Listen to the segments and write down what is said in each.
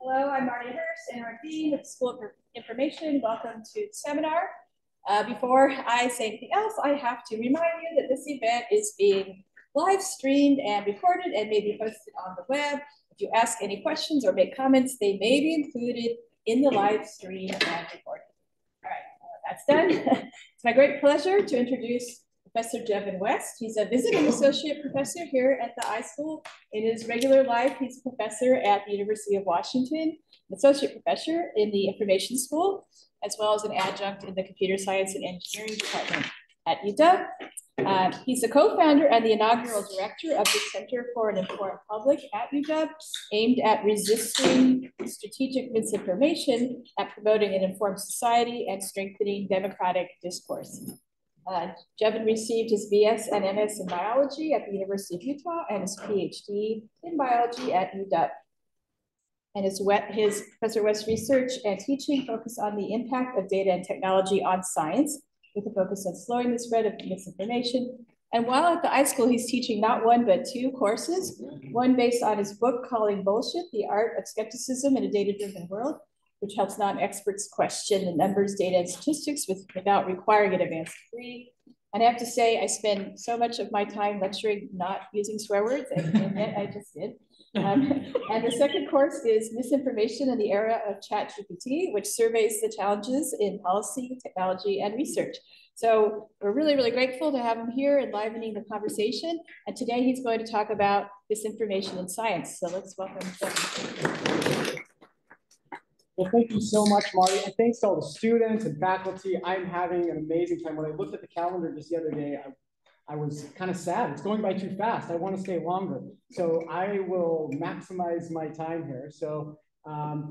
Hello, I'm Marty Hurst, NR Dean of the School of Information. Welcome to the seminar. Before I say anything else, I have to remind you that this event is being live streamed and recorded and may be posted on the web. If you ask any questions or make comments, they may be included in the live stream and recorded. All right, that's done. It's my great pleasure to introduce Professor Jevin West. He's a visiting associate professor here at the iSchool. In his regular life, he's a professor at the University of Washington, an associate professor in the Information School, as well as an adjunct in the Computer Science and Engineering Department at Utah. He's the co-founder and the inaugural director of the Center for an Informed Public at UW, aimed at resisting strategic misinformation, at promoting an informed society, and strengthening democratic discourse. Jevin received his BS and MS in biology at the University of Utah and his PhD in biology at UW. And his Professor West's research and teaching focus on the impact of data and technology on science, with a focus on slowing the spread of misinformation. And while at the iSchool, he's teaching not one, but two courses, one based on his book, Calling Bullshit, The Art of Skepticism in a Data-Driven World, which helps non-experts question the numbers, data, and statistics without requiring an advanced degree. And I have to say, I spend so much of my time lecturing not using swear words, and yet I just did. And the second course is Misinformation in the Era of Chat GPT, which surveys the challenges in policy, technology, and research. So we're really, really grateful to have him here, enlivening the conversation. And today he's going to talk about misinformation in science. So let's welcome Jevin. Well, thank you so much, Marty, and thanks to all the students and faculty. I'm having an amazing time. When I looked at the calendar just the other day, I was kind of sad. It's going by too fast. I want to stay longer, so I will maximize my time here. So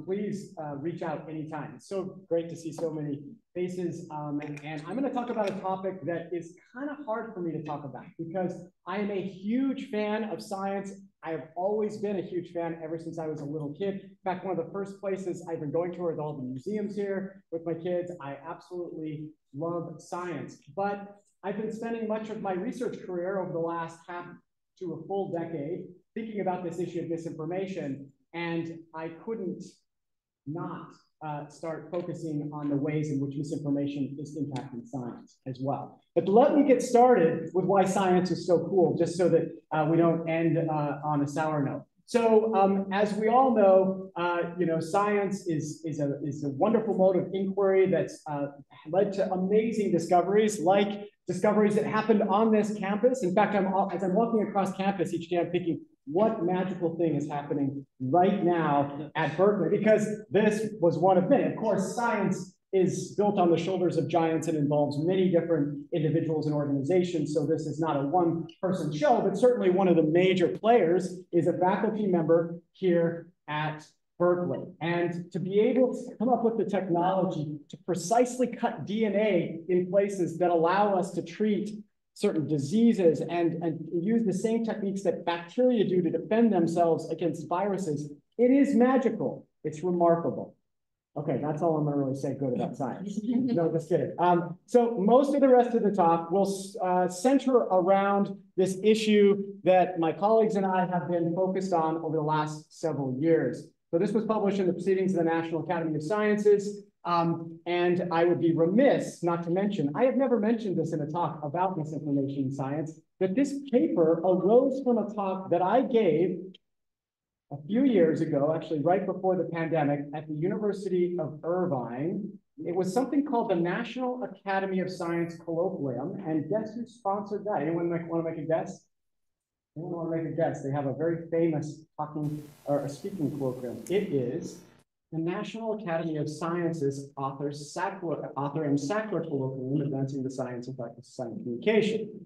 please reach out anytime. It's so great to see so many faces, and I'm going to talk about a topic that is kind of hard for me to talk about because I am a huge fan of science. I have always been a huge fan ever since I was a little kid. In fact, one of the first places I've been going to are all the museums here with my kids. I absolutely love science, but I've been spending much of my research career over the last half to a full decade thinking about this issue of misinformation, and I couldn't not start focusing on the ways in which misinformation is impacting science as well. But let me get started with why science is so cool, just so that we don't end on a sour note. So as we all know, science is a wonderful mode of inquiry that's led to amazing discoveries, like discoveries that happened on this campus. In fact, as I'm walking across campus each day, I'm thinking, what magical thing is happening right now at Berkeley? Because this was one of many. Of course, science is built on the shoulders of giants and involves many different individuals and organizations. So this is not a one-person show, but certainly one of the major players is a faculty member here at Berkeley. And to be able to come up with the technology to precisely cut DNA in places that allow us to treat certain diseases and use the same techniques that bacteria do to defend themselves against viruses, it is magical. It's remarkable. Okay, that's all I'm gonna really say good about science. No, just kidding. So most of the rest of the talk will center around this issue that my colleagues and I have been focused on over the last several years. So this was published in the Proceedings of the National Academy of Sciences. And I would be remiss not to mention, I have never mentioned this in a talk about misinformation in science, that this paper arose from a talk that I gave a few years ago, actually right before the pandemic, at the University of Irvine. It was something called the National Academy of Science Colloquium, and guess who sponsored that? Anyone want to make a guess? Anyone want to make a guess? They have a very famous talking or a speaking colloquium. It is the National Academy of Sciences author and Sackler Colloquium, Advancing the Science and Practice of Science Communication.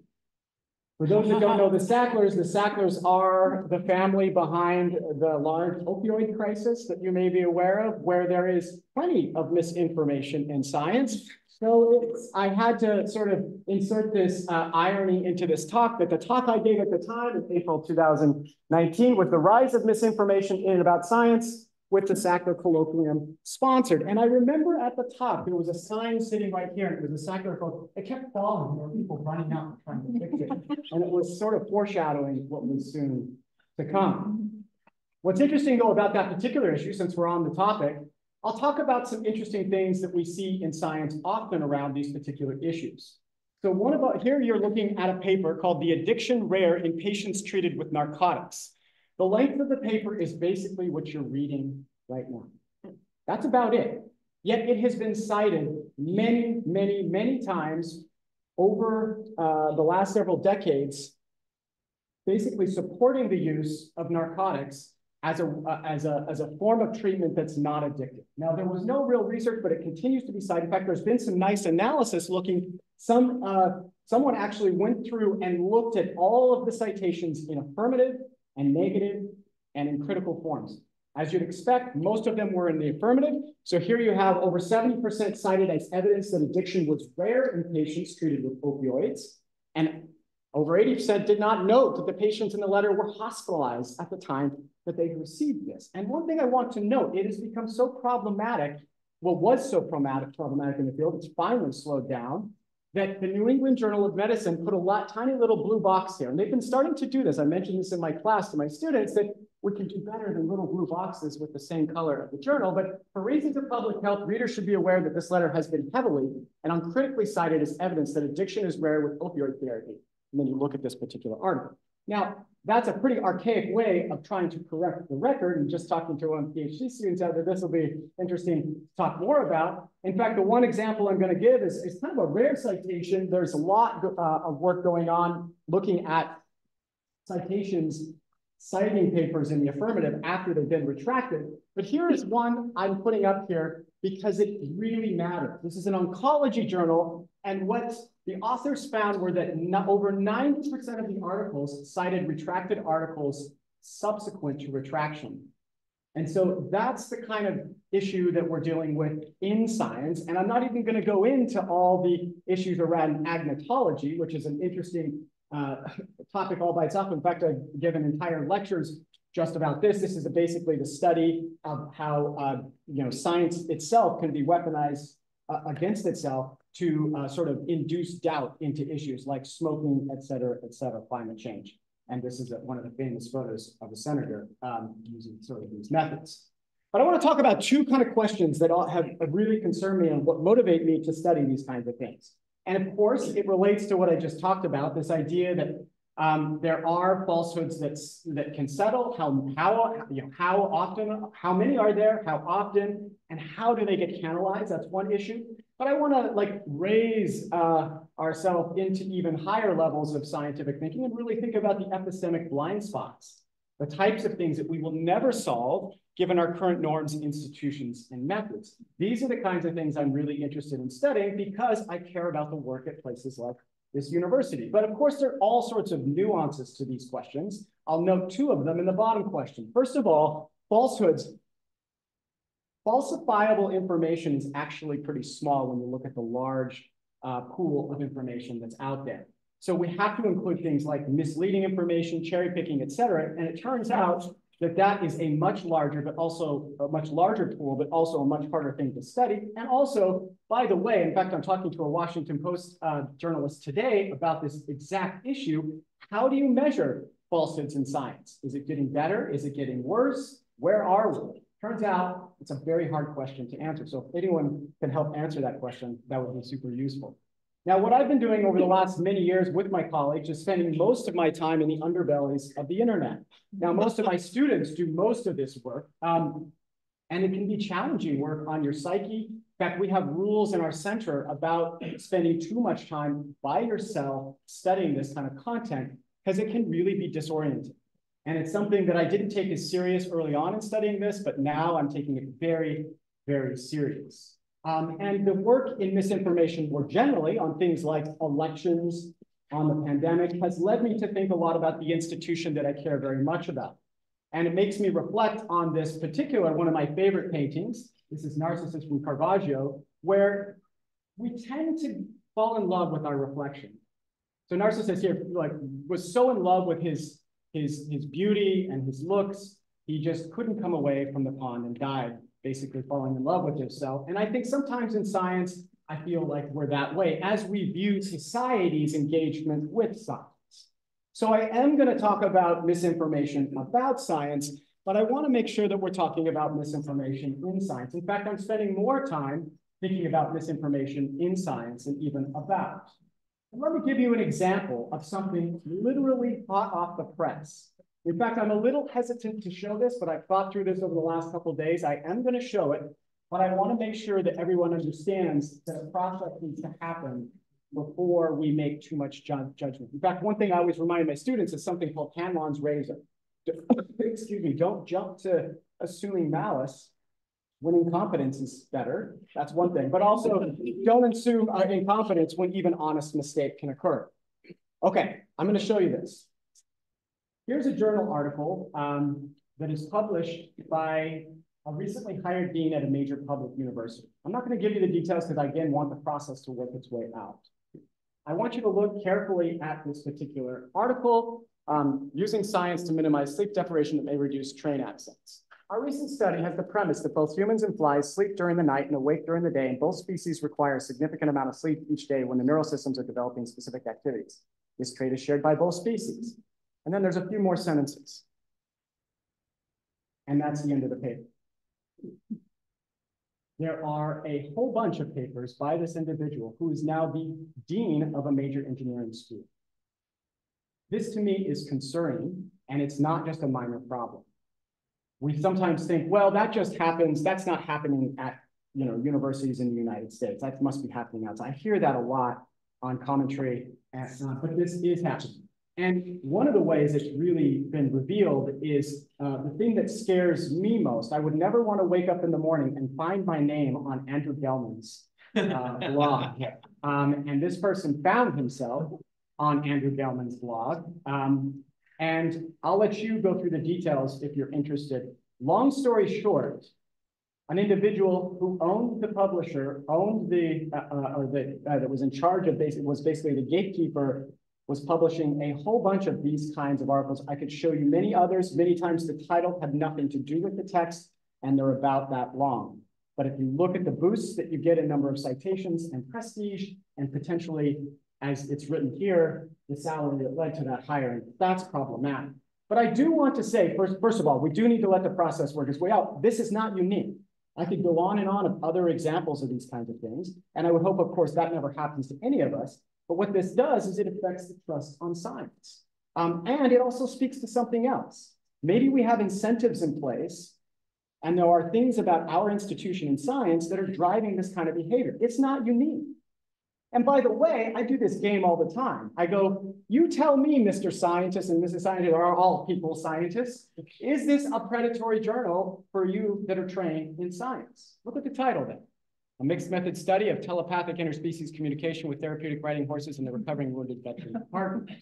For those that don't know the Sacklers are the family behind the large opioid crisis that you may be aware of, where there is plenty of misinformation in science. So I had to sort of insert this irony into this talk, that the talk I gave at the time in April 2019 was the rise of misinformation in and about science, with the Sackler Colloquium sponsored. And I remember at the top, there was a sign sitting right here, and it was a Sackler Colloquium. It kept falling, there were people running out and trying to fix it. And it was sort of foreshadowing what was soon to come. What's interesting though about that particular issue, since we're on the topic, I'll talk about some interesting things that we see in science often around these particular issues. So here you're looking at a paper called The Addiction Rare in Patients Treated with Narcotics. The length of the paper is basically what you're reading right now. That's about it. Yet it has been cited many, many, many times over the last several decades, basically supporting the use of narcotics as a form of treatment that's not addictive. Now, there was no real research, but it continues to be cited. In fact, there's been some nice analysis looking, someone actually went through and looked at all of the citations in affirmative and negative and in critical forms. As you'd expect, most of them were in the affirmative. So here you have over 70% cited as evidence that addiction was rare in patients treated with opioids. And over 80% did not note that the patients in the letter were hospitalized at the time that they received this. And one thing I want to note, it has become so problematic, what was so problematic in the field, it's finally slowed down, that the New England Journal of Medicine put a tiny little blue box here. And they've been starting to do this. I mentioned this in my class to my students, that we can do better than little blue boxes with the same color of the journal. But for reasons of public health, readers should be aware that this letter has been heavily and uncritically cited as evidence that addiction is rare with opioid therapy. And then you look at this particular article. Now, that's a pretty archaic way of trying to correct the record, and just talking to one PhD student out there, this will be interesting to talk more about. In fact, the one example I'm going to give is kind of a rare citation. There's a lot of work going on looking at citations, citing papers in the affirmative after they've been retracted. But here is one I'm putting up here because it really matters. This is an oncology journal, and what the authors found were that over 90% of the articles cited retracted articles subsequent to retraction. And so that's the kind of issue that we're dealing with in science. And I'm not even going to go into all the issues around agnotology, which is an interesting topic all by itself. In fact, I've given entire lectures just about this. This is basically the study of how science itself can be weaponized against itself to sort of induce doubt into issues like smoking, et cetera, climate change. And this is one of the famous photos of a senator using sort of these methods. But I want to talk about two kind of questions that have really concerned me and what motivate me to study these kinds of things. And of course, it relates to what I just talked about, this idea that there are falsehoods that can settle, how often, how many are there, how often, and how do they get canalized? That's one issue. But I want to raise ourselves into even higher levels of scientific thinking and really think about the epistemic blind spots, the types of things that we will never solve given our current norms, institutions, and methods. These are the kinds of things I'm really interested in studying because I care about the work at places like this university. But of course, there are all sorts of nuances to these questions. I'll note two of them in the bottom question. First of all, falsehoods. Falsifiable information is actually pretty small when you look at the large pool of information that's out there. So we have to include things like misleading information, cherry picking, et cetera. And it turns out that that is a much larger, but also a much larger pool, but also a much harder thing to study. And also, by the way, in fact, I'm talking to a Washington Post journalist today about this exact issue. How do you measure falsehoods in science? Is it getting better? Is it getting worse? Where are we? Turns out it's a very hard question to answer. So if anyone can help answer that question, that would be super useful. Now, what I've been doing over the last many years with my colleagues is spending most of my time in the underbellies of the internet. Now, most of my students do most of this work, and it can be challenging work on your psyche. In fact, we have rules in our center about spending too much time by yourself studying this kind of content because it can really be disorienting. And it's something that I didn't take as serious early on in studying this, but now I'm taking it very, very serious. And the work in misinformation more generally on things like elections, on the pandemic, has led me to think a lot about the institution that I care very much about. And it makes me reflect on this particular, one of my favorite paintings. This is Narcissus from Caravaggio, where we tend to fall in love with our reflection. So Narcissus here was so in love with his beauty and his looks, he just couldn't come away from the pond and died, basically falling in love with yourself. And I think sometimes in science, I feel like we're that way as we view society's engagement with science. So I am going to talk about misinformation about science, But I want to make sure that we're talking about misinformation in science. In fact, I'm spending more time thinking about misinformation in science and even about. And let me give you an example of something literally hot off the press. In fact, I'm a little hesitant to show this, but I've thought through this over the last couple of days. I am going to show it, but I want to make sure that everyone understands that a process needs to happen before we make too much judgment. In fact, one thing I always remind my students is something called Hanlon's razor. Excuse me, don't jump to assuming malice when incompetence is better. That's one thing. But also, don't assume incompetence when even honest mistake can occur. Okay, I'm going to show you this. Here's a journal article that is published by a recently hired dean at a major public university. I'm not going to give you the details because I, again, want the process to work its way out. I want you to look carefully at this particular article, using science to minimize sleep deprivation that may reduce train absence. Our recent study has the premise that both humans and flies sleep during the night and awake during the day, and both species require a significant amount of sleep each day when the neural systems are developing specific activities. This trait is shared by both species. And then there's a few more sentences. And that's the end of the paper. There are a whole bunch of papers by this individual who is now the dean of a major engineering school. This to me is concerning, and it's not just a minor problem. We sometimes think, well, that just happens. That's not happening at universities in the United States. That must be happening outside. I hear that a lot on commentary, but this is happening. And one of the ways it's really been revealed is the thing that scares me most. I would never want to wake up in the morning and find my name on Andrew Gelman's blog. And this person found himself on Andrew Gelman's blog. And I'll let you go through the details if you're interested. Long story short, an individual who owned the publisher, owned the, that was in charge of, was basically the gatekeeper, was publishing a whole bunch of these kinds of articles. I could show you many others. Many times the title had nothing to do with the text, and they're about that long. But if you look at the boosts that you get in number of citations and prestige, and potentially, as it's written here, the salary that led to that hiring, that's problematic. But I do want to say, first of all, we do need to let the process work its way out. This is not unique. I could go on and on of other examples of these kinds of things. And I would hope, of course, that never happens to any of us. But what this does is it affects the trust on science. And it also speaks to something else. Maybe we have incentives in place, and there are things about our institution in science that are driving this kind of behavior. It's not unique. And by the way, I do this game all the time. I go, you tell me, Mr. Scientist and Mrs. Scientist, or all people scientists, is this a predatory journal for you that are trained in science? Look at the title then. A mixed method study of telepathic interspecies communication with therapeutic riding horses and the recovering wounded veteran partners.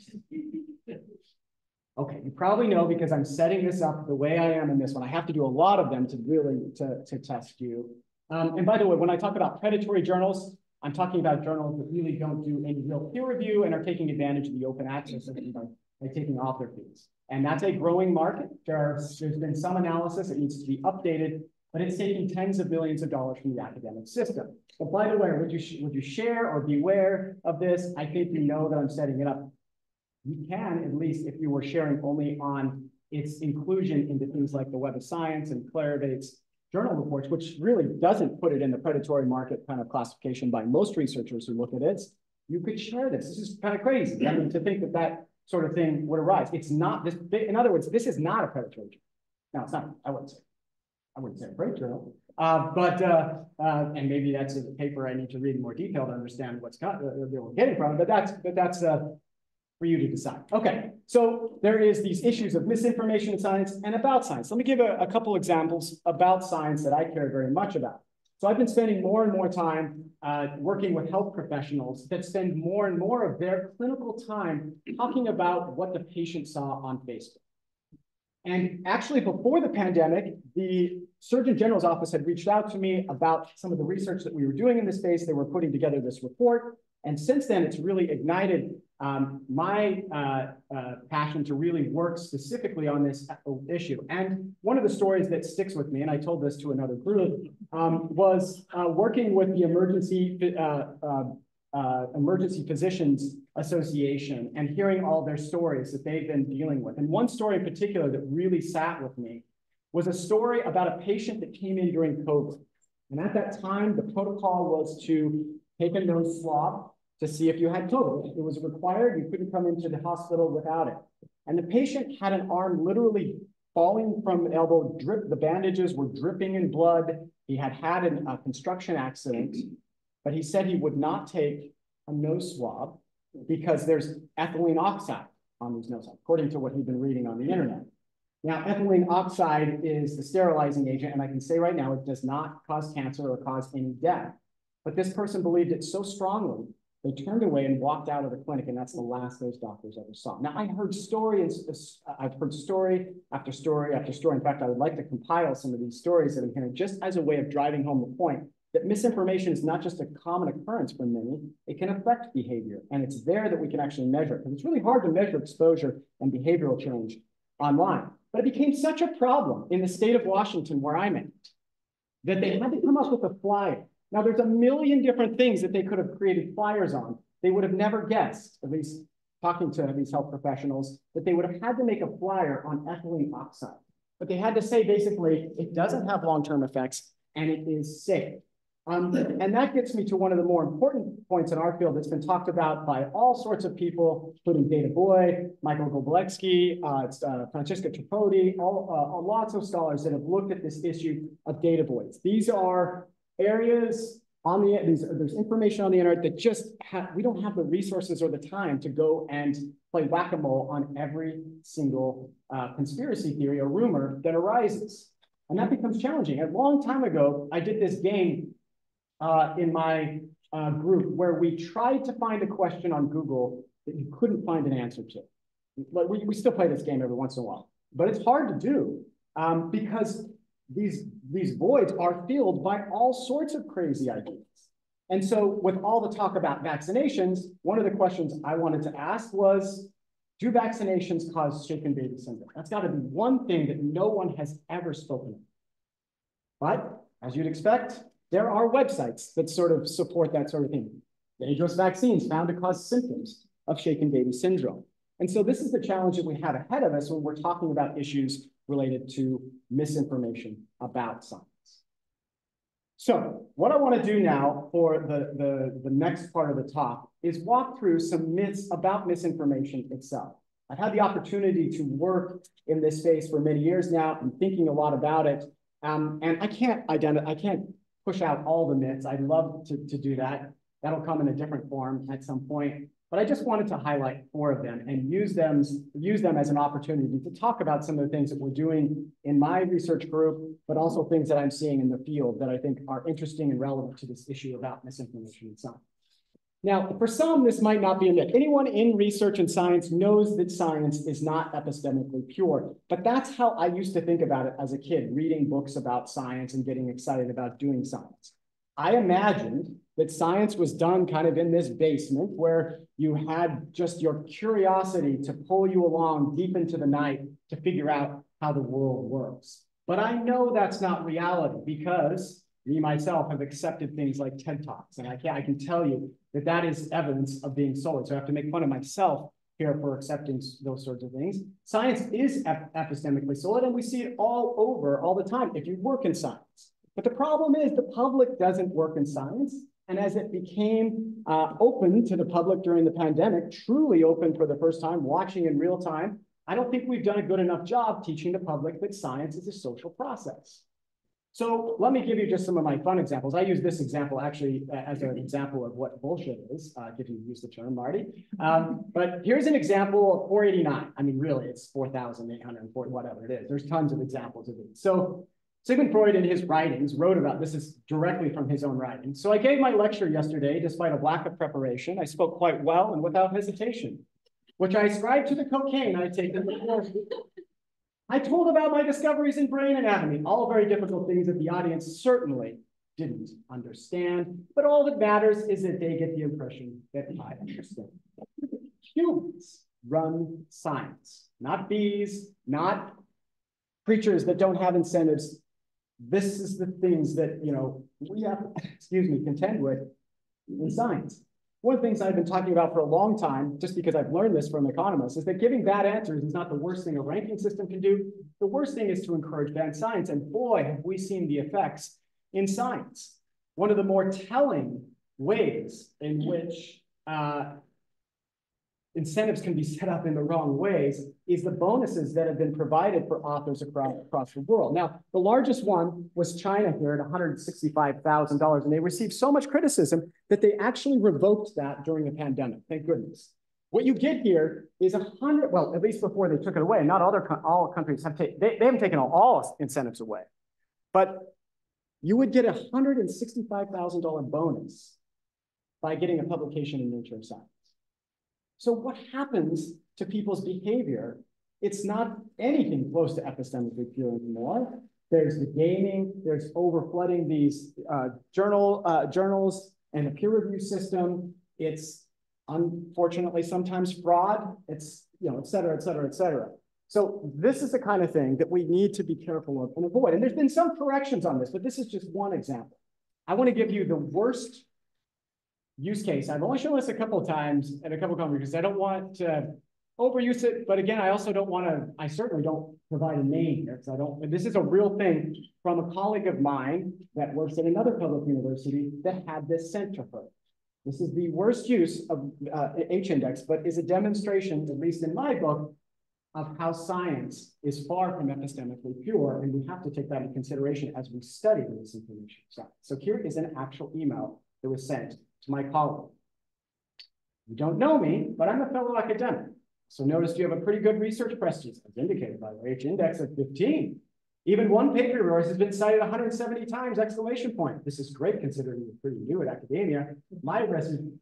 Okay, you probably know because I'm setting this up the way I am in this one. I have to do a lot of them to really to test you. And by the way, when I talk about predatory journals, I'm talking about journals that really don't do any real peer review and are taking advantage of the open access by taking author fees. And that's a growing market. There's been some analysis that needs to be updated, but it's taking tens of billions of dollars from the academic system. But by the way, would you share or beware of this? I think you know that I'm setting it up. You can, at least if you were sharing only on its inclusion into things like the Web of Science and Clarivate's journal reports, which really doesn't put it in the predatory market kind of classification by most researchers who look at it. You could share this. This is kind of crazy. I mean, to think that that sort of thing would arise. It's not this, in other words, this is not a predatory journal. No, it's not, I wouldn't say a great journal, and maybe that's a paper I need to read in more detail to understand what's we're getting from it, but that's for you to decide. Okay, so there is these issues of misinformation in science and about science. Let me give a couple examples about science that I care very much about. So I've been spending more and more time working with health professionals that spend more and more of their clinical time talking about what the patient saw on Facebook. And actually, before the pandemic, the Surgeon General's office had reached out to me about some of the research that we were doing in this space. They were putting together this report. And since then, it's really ignited my passion to really work specifically on this issue. And one of the stories that sticks with me, and I told this to another group, was working with the Emergency Physicians Association and hearing all their stories that they've been dealing with. And one story in particular that really sat with me was a story about a patient that came in during COVID. And at that time, the protocol was to take a nose swab to see if you had COVID. It was required. You couldn't come into the hospital without it. And the patient had an arm literally falling from an elbow, the bandages were dripping in blood. He had had a construction accident, but he said he would not take a nose swab because there's ethylene oxide on these nose swabs, according to what he'd been reading on the internet. Now, ethylene oxide is the sterilizing agent, and I can say right now it does not cause cancer or cause any death. But this person believed it so strongly, they turned away and walked out of the clinic, and that's the last those doctors ever saw. Now, I've heard story after story after story. In fact, I would like to compile some of these stories that I'm hearing just as a way of driving home the point that misinformation is not just a common occurrence for many, it can affect behavior, and it's there that we can actually measure it. And it's really hard to measure exposure and behavioral change online. But it became such a problem in the state of Washington, where I'm at, that they had to come up with a flyer. Now, there's a million different things that they could have created flyers on. They would have never guessed, at least talking to these health professionals, that they would have had to make a flyer on ethylene oxide. But they had to say, basically, it doesn't have long-term effects, and it is safe. And that gets me to one of the more important points in our field that's been talked about by all sorts of people, including Data Boy, Michael Goblecki, Francesca Tripodi, lots of scholars that have looked at this issue of data voids. These are areas on the, there's information on the internet that just, we don't have the resources or the time to go and play whack-a-mole on every single conspiracy theory or rumor that arises. And that becomes challenging. A long time ago, I did this game in my group where we tried to find a question on Google that you couldn't find an answer to. But we still play this game every once in a while, but it's hard to do because these voids are filled by all sorts of crazy ideas. And so with all the talk about vaccinations, one of the questions I wanted to ask was, do vaccinations cause shaken baby syndrome? That's gotta be one thing that no one has ever spoken of. But as you'd expect, there are websites that sort of support that sort of thing. Dangerous vaccines found to cause symptoms of shaken baby syndrome. And so this is the challenge that we have ahead of us when we're talking about issues related to misinformation about science. So what I want to do now for the next part of the talk is walk through some myths about misinformation itself. I've had the opportunity to work in this space for many years now. I'm thinking a lot about it. And I can't push out all the myths. I'd love to do that. That'll come in a different form at some point. But I just wanted to highlight four of them and use them as an opportunity to talk about some of the things that we're doing in my research group, but also things that I'm seeing in the field that I think are interesting and relevant to this issue about misinformation in science. Now, for some, this might not be a myth. Anyone in research and science knows that science is not epistemically pure, but that's how I used to think about it as a kid, reading books about science and getting excited about doing science. I imagined that science was done kind of in this basement where you had just your curiosity to pull you along deep into the night to figure out how the world works. But I know that's not reality because me, myself, have accepted things like TED Talks, and I can tell you that that is evidence of being solid. So I have to make fun of myself here for accepting those sorts of things. Science is epistemically solid, and we see it all over all the time if you work in science. But the problem is the public doesn't work in science, and as it became open to the public during the pandemic, truly open for the first time, watching in real time, I don't think we've done a good enough job teaching the public that science is a social process. So let me give you just some of my fun examples. I use this example actually as an example of what bullshit is, if you use the term, Marty. But here's an example of 489. I mean, really, it's 4,840, whatever it is. There's tons of examples of these. So Sigmund Freud in his writings wrote about, this is directly from his own writings. So I gave my lecture yesterday, despite a lack of preparation. I spoke quite well and without hesitation, which I ascribe to the cocaine I take in the course. I told about my discoveries in brain anatomy, all very difficult things that the audience certainly didn't understand, but all that matters is that they get the impression that I understand. Humans run science, not bees, not creatures that don't have incentives. This is the things that, you know, we have, excuse me, contend with in science. One of the things I've been talking about for a long time, just because I've learned this from economists, is that giving bad answers is not the worst thing a ranking system can do. The worst thing is to encourage bad science, and boy, have we seen the effects in science. One of the more telling ways in which incentives can be set up in the wrong ways is the bonuses that have been provided for authors across the world. Now, the largest one was China here at $165,000, and they received so much criticism that they actually revoked that during the pandemic, thank goodness. What you get here is well, at least before they took it away, not all countries have taken, they haven't taken all incentives away, but you would get a $165,000 bonus by getting a publication in Nature Science. So what happens to people's behavior? It's not anything close to epistemically pure anymore. There's the gaming, there's overflooding these journals and the peer review system. It's unfortunately sometimes fraud. It's, you know, et cetera, et cetera, et cetera. So this is the kind of thing that we need to be careful of and avoid. And there's been some corrections on this, but this is just one example. I want to give you the worst use case. I've only shown this a couple of times at a couple of conferences. I don't want to overuse it, but again, I also don't want to, I certainly don't provide a name because I don't, this is a real thing from a colleague of mine that works at another public university that had this sent to her. This is the worst use of H-index, but is a demonstration, at least in my book, of how science is far from epistemically pure, and we have to take that into consideration as we study this information science. So here is an actual email that was sent to my colleague. You don't know me, but I'm a fellow academic. So notice you have a pretty good research prestige, as indicated by the H-index of 15. Even one paper of yours has been cited 170 times, exclamation point. This is great considering you're pretty new at academia. My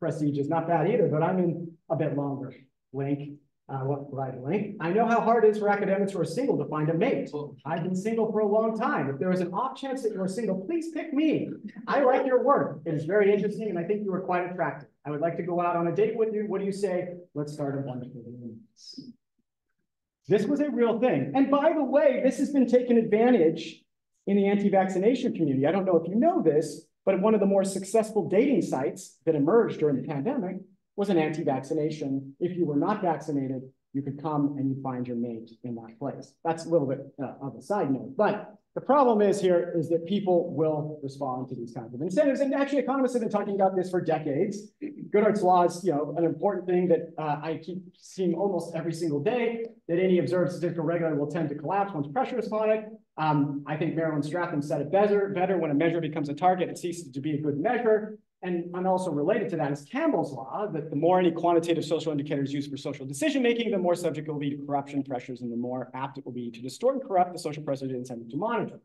prestige is not bad either, but I'm in a bit longer. Link, what provide link? I know how hard it is for academics who are single to find a mate. I've been single for a long time. If there is an off chance that you are single, please pick me. I like your work. It is very interesting, and I think you are quite attractive. I would like to go out on a date with you. What do you say? Let's start a wonderful date. This was a real thing. And by the way, this has been taken advantage in the anti-vaccination community. I don't know if you know this, but one of the more successful dating sites that emerged during the pandemic was an anti-vaccination. If you were not vaccinated, you could come and you find your mate in that place. That's a little bit of a side note. But the problem is here is that people will respond to these kinds of incentives. And actually, economists have been talking about this for decades. Goodhart's law is, you know, an important thing that I keep seeing almost every single day, that any observed statistical regulator will tend to collapse once pressure is upon it. I think Marilyn Stratham said it better: when a measure becomes a target, it ceases to be a good measure. And also related to that is Campbell's law, that the more any quantitative social indicators used for social decision-making, the more subject it will be to corruption pressures and the more apt it will be to distort and corrupt the social pressures intended to monitor.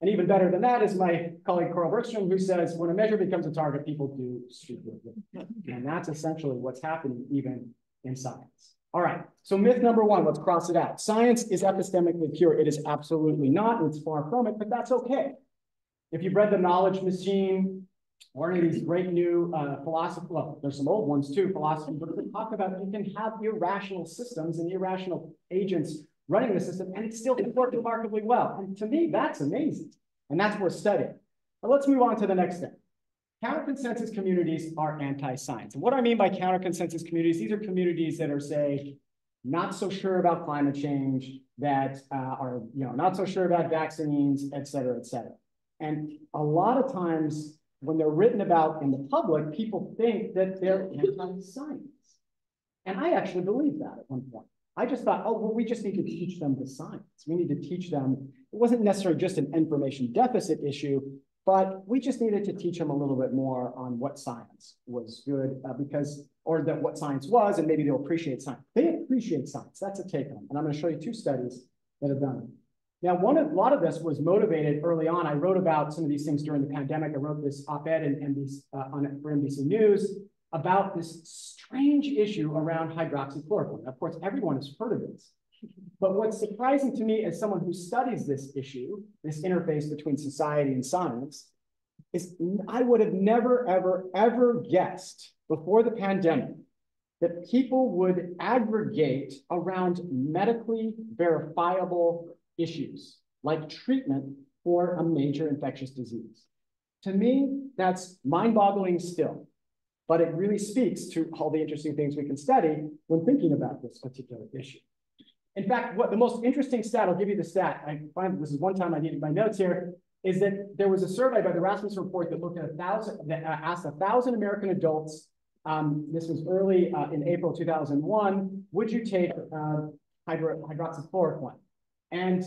And even better than that is my colleague, Carl Bergstrom, who says, when a measure becomes a target, people do stupid things. And that's essentially what's happening even in science. All right, so myth number one, let's cross it out. Science is epistemically pure. It is absolutely not, and it's far from it, but that's okay. If you've read The Knowledge Machine, or any of these great new philosophy, well, there's some old ones too, philosophy, but we talk about you can have irrational systems and irrational agents running the system, and it still can work remarkably well. And to me, that's amazing. And that's worth studying. But let's move on to the next step. Counter-consensus communities are anti-science. And what I mean by counter-consensus communities, these are communities that are, say, not so sure about climate change, that are, you know, not so sure about vaccines, et cetera, et cetera. And a lot of times, when they're written about in the public, people think that they're anti-science. And I actually believed that at one point. I just thought, oh, well, we just need to teach them the science. We need to teach them. It wasn't necessarily just an information deficit issue, but we just needed to teach them a little bit more on what science was good, because, or that what science was, and maybe they'll appreciate science. They appreciate science. That's a take home. And I'm going to show you two studies that have done it. Now, a lot of this was motivated early on. I wrote about some of these things during the pandemic. I wrote this op-ed for NBC News about this strange issue around hydroxychloroquine. Of course, everyone has heard of this. But what's surprising to me as someone who studies this issue, this interface between society and science, is I would have never, ever, ever guessed before the pandemic that people would aggregate around medically verifiable issues like treatment for a major infectious disease. To me, that's mind-boggling still. but it really speaks to all the interesting things we can study when thinking about this particular issue. In fact, what the most interesting stat, I'll give you the stat, I find this is one time I needed my notes here, is that there was a survey by the Rasmussen Report that looked at asked 1,000 American adults, this was early in April 2001, would you take hydroxychloroquine? And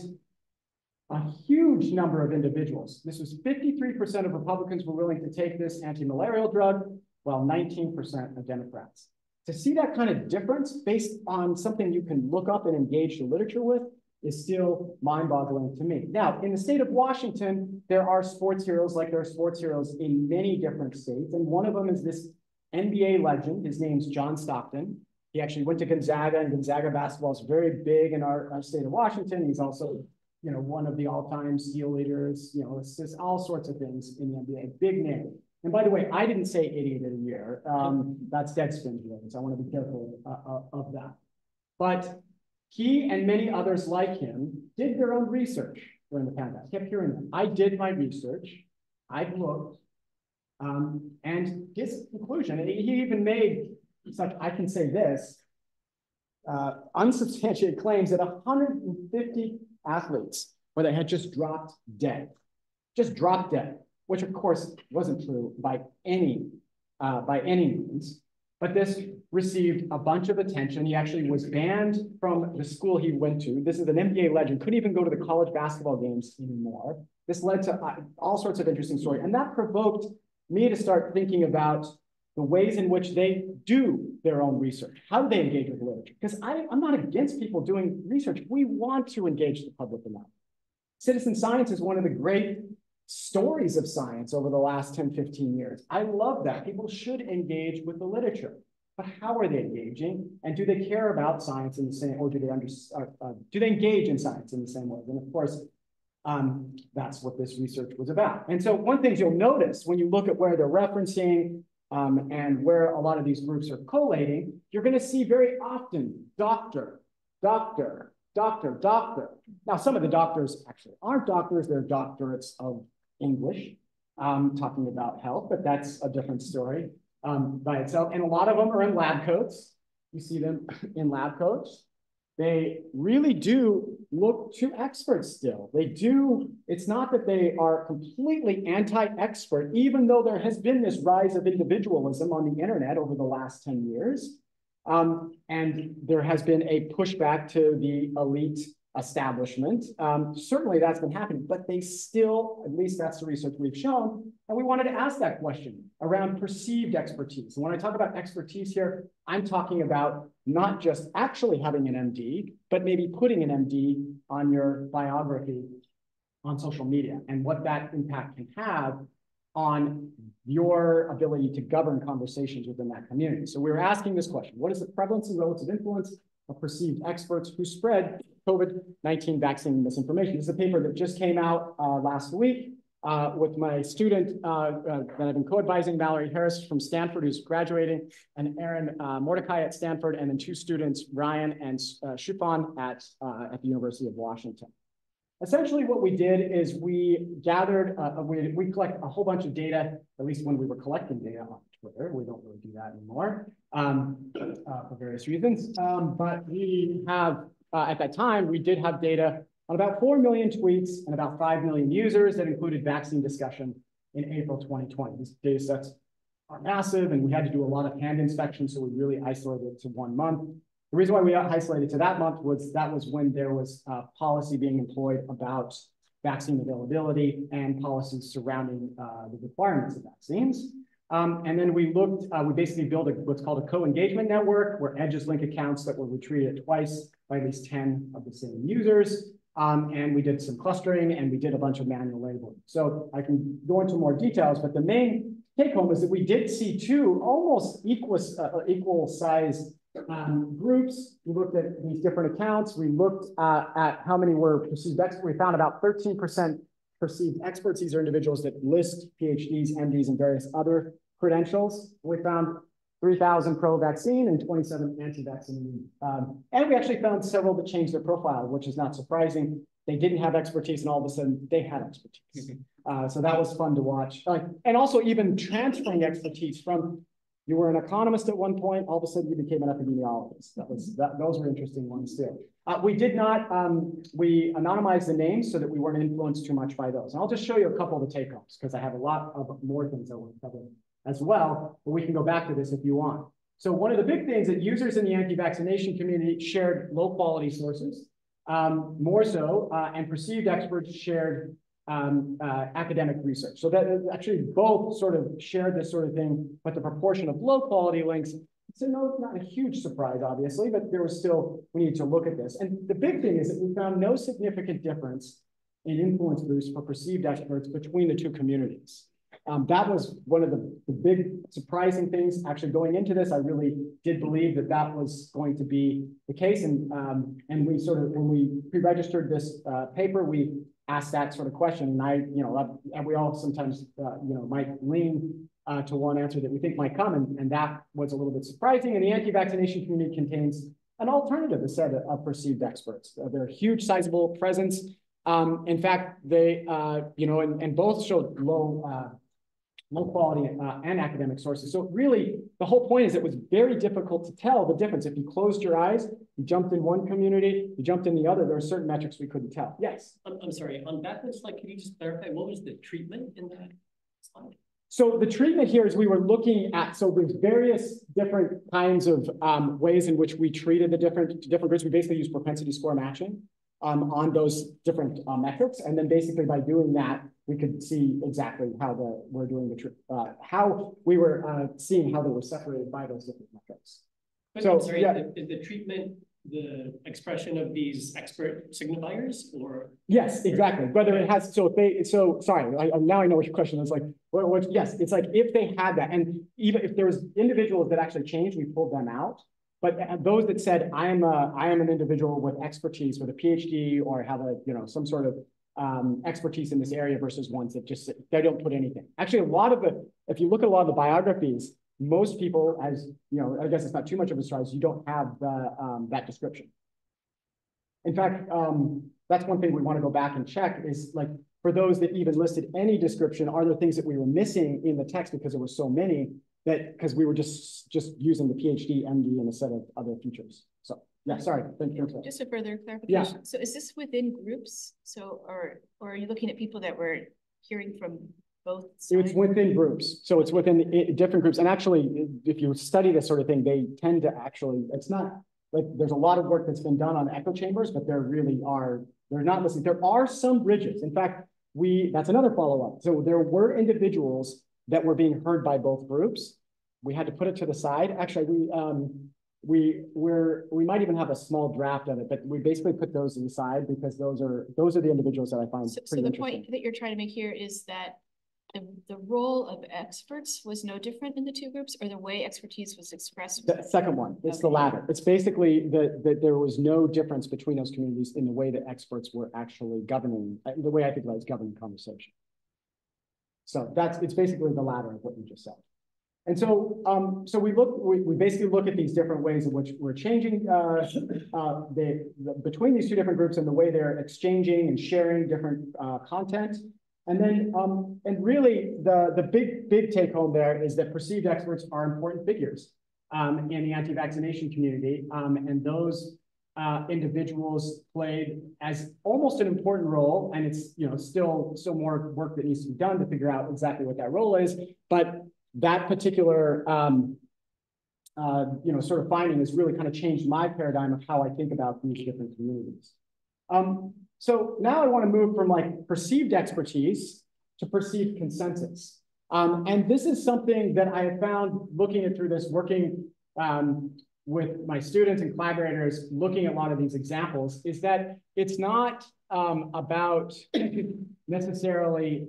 a huge number of individuals, this was 53% of Republicans were willing to take this anti-malarial drug, while 19% of Democrats. To see that kind of difference based on something you can look up and engage the literature with is still mind-boggling to me. Now, in the state of Washington, there are sports heroes like there are sports heroes in many different states. And one of them is this NBA legend. His name's John Stockton. He actually went to Gonzaga, and Gonzaga basketball is very big in our state of Washington. He's also, you know, one of the all-time steal leaders, you know, assists, all sorts of things in the NBA, big name. And by the way, I didn't say idiot of the year. That's Deadspin related, so I want to be careful of that. But he and many others like him did their own research during the pandemic. I kept hearing that. I did my research. I've looked. And his conclusion, and he even made such, I can say this, unsubstantiated claims that 150 athletes, where they had just dropped dead, which of course wasn't true by any means, but this received a bunch of attention. He actually was banned from the school he went to. This is an NBA legend, couldn't even go to the college basketball games anymore. This led to all sorts of interesting stories, and that provoked me to start thinking about the ways in which they do their own research. How do they engage with the literature? Because I'm not against people doing research. We want to engage the public enough. Citizen science is one of the great stories of science over the last 10, 15 years. I love that. People should engage with the literature, but how are they engaging? And do they care about science in the same, or do they do they engage in science in the same way? And of course, that's what this research was about. And so one thing you'll notice when you look at where they're referencing and where a lot of these groups are collating, you're going to see very often doctor, doctor, doctor, doctor. Now, some of the doctors actually aren't doctors, they're doctorates of English, talking about health, but that's a different story by itself. And a lot of them are in lab coats. You see them in lab coats. They really do look to experts still. They do, it's not that they are completely anti-expert, even though there has been this rise of individualism on the internet over the last 10 years. And there has been a pushback to the elite establishment. Certainly that's been happening, but they still, at least that's the research we've shown, and we wanted to ask that question around perceived expertise. And when I talk about expertise here, I'm talking about not just actually having an MD, but maybe putting an MD on your biography on social media and what that impact can have on your ability to govern conversations within that community. So we were asking this question: what is the prevalence and relative influence of perceived experts who spread COVID-19 vaccine misinformation? This is a paper that just came out last week with my student that I've been co-advising, Mallory Harris from Stanford, who's graduating, and Aaron Mordecai at Stanford, and then two students, Ryan and Shufan at the University of Washington. Essentially what we did is we gathered, we collect a whole bunch of data, at least when we were collecting data on Twitter. We don't really do that anymore for various reasons. But we have, at that time, we did have data on about 4 million tweets and about 5 million users that included vaccine discussion in April 2020. These data sets are massive, and we had to do a lot of hand inspections, so we really isolated it to 1 month. The reason why we isolated to that month was that was when there was policy being employed about vaccine availability and policies surrounding the requirements of vaccines. And then we looked, we basically built what's called a co-engagement network, where edges link accounts that were retweeted twice by at least 10 of the same users. And we did some clustering, and we did a bunch of manual labeling. So I can go into more details, but the main take home is that we did see two almost equal size groups. We looked at these different accounts. We looked at how many were perceived experts. We found about 13% perceived experts. These are individuals that list PhDs, MDs, and various other credentials. We found 3,000 pro-vaccine and 27 anti-vaccine. And we actually found several that changed their profile, which is not surprising. They didn't have expertise, and all of a sudden they had expertise. So that was fun to watch. And also even transferring expertise from You were an economist at one point, all of a sudden you became an epidemiologist. That was, those were interesting ones too. We did not, we anonymized the names so that we weren't influenced too much by those. And I'll just show you a couple of the take-homes because I have a lot of more things I want to cover as well, but we can go back to this if you want. So one of the big things that users in the anti-vaccination community shared low-quality sources, more so, and perceived experts shared academic research. So that actually both sort of shared this sort of thing, but the proportion of low quality links, so no, it's not a huge surprise, obviously, but there was still, we need to look at this. And the big thing is that we found no significant difference in influence boost for perceived experts between the two communities. That was one of the big surprising things. Actually going into this, I really did believe that that was going to be the case. And we sort of, when we pre-registered this paper, we ask that sort of question, and I, you know, we all sometimes, you know, might lean to one answer that we think might come, and that was a little bit surprising. And the anti-vaccination community contains an alternative, a set of perceived experts. They're a huge, sizable presence. In fact, they, you know, and both showed low, low quality and academic sources. So really, the whole point is it was very difficult to tell the difference. If you closed your eyes, you jumped in one community, you jumped in the other, there are certain metrics we couldn't tell. Yes? I'm sorry, on that slide, can you just clarify, what was the treatment in that slide? So the treatment here is we were looking at, so there's various different kinds of ways in which we treated the different groups. We basically used propensity score matching on those different metrics. And then basically by doing that, we could see exactly how we're doing the how we were seeing how they were separated by those different metrics. But so, I'm sorry, yeah. Is the treatment the expression of these expert signifiers, or yes, exactly. Whether it has so if they so sorry, now I know what your question is like. What, yes, it's like if they had that, and even if there was individuals that actually changed, we pulled them out. But those that said I am an individual with expertise, with a PhD, or have a some sort of expertise in this area versus ones that just, they don't put anything. Actually, a lot of the, if you look at a lot of the biographies, most people, as you know, I guess it's not too much of a surprise, you don't have that description. In fact, that's one thing we want to go back and check is like, for those that even listed any description, are there things that we were missing in the text because there were so many that, because we were just using the PhD, MD, and a set of other features. So. Yeah, sorry. Thank you. Just a further clarification. Yeah. So is this within groups? So, or are you looking at people that were hearing from both sides? It's within groups. So it's within different groups. And actually, if you study this sort of thing, they tend to actually, it's not like there's a lot of work that's been done on echo chambers, but there really are, they're not listening. There are some bridges. In fact, that's another follow-up. So there were individuals that were being heard by both groups. We had to put it to the side. Actually, we might even have a small draft on it, but we basically put those aside because those are the individuals that I find pretty interesting. So the point that you're trying to make here is that the role of experts was no different in the two groups, or the way expertise was expressed? The second one, it's the latter. It's basically that there was no difference between those communities in the way that experts were actually governing, the way I think about it is governing conversation. So it's basically the latter of what you just said. And so, we basically look at these different ways in which we're changing between these two different groups and the way they're exchanging and sharing different content. And then, and really the big take home there is that perceived experts are important figures in the anti-vaccination community. And those individuals played as almost an important role, and it's, still more work that needs to be done to figure out exactly what that role is, but that particular, sort of finding has really kind of changed my paradigm of how I think about these different communities. So now I want to move from like perceived expertise to perceived consensus. And this is something that I have found looking at through this, working with my students and collaborators, looking at a lot of these examples, is that it's not about necessarily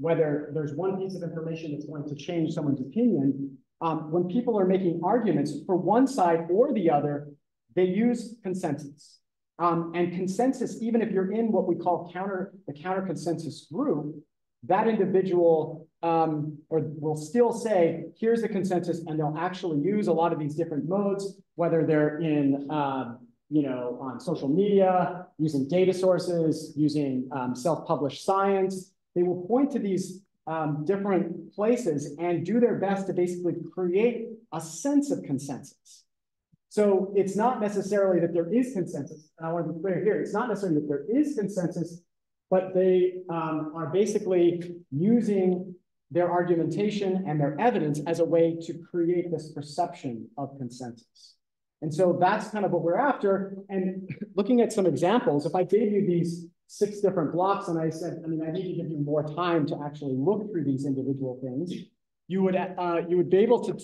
whether there's one piece of information that's going to change someone's opinion. When people are making arguments for one side or the other, they use consensus. And consensus, even if you're in what we call the counter-consensus group, that individual will still say, here's the consensus, and they'll actually use a lot of these different modes, whether they're in on social media, using data sources, using self-published science. They will point to these different places and do their best to basically create a sense of consensus. So it's not necessarily that there is consensus, and I want to be clear here, it's not necessarily that there is consensus, but they are basically using their argumentation and their evidence as a way to create this perception of consensus. And so that's kind of what we're after. And looking at some examples, if I gave you these 6 different blocks and I said, I mean, I need to give you more time to actually look through these individual things, you would be able to,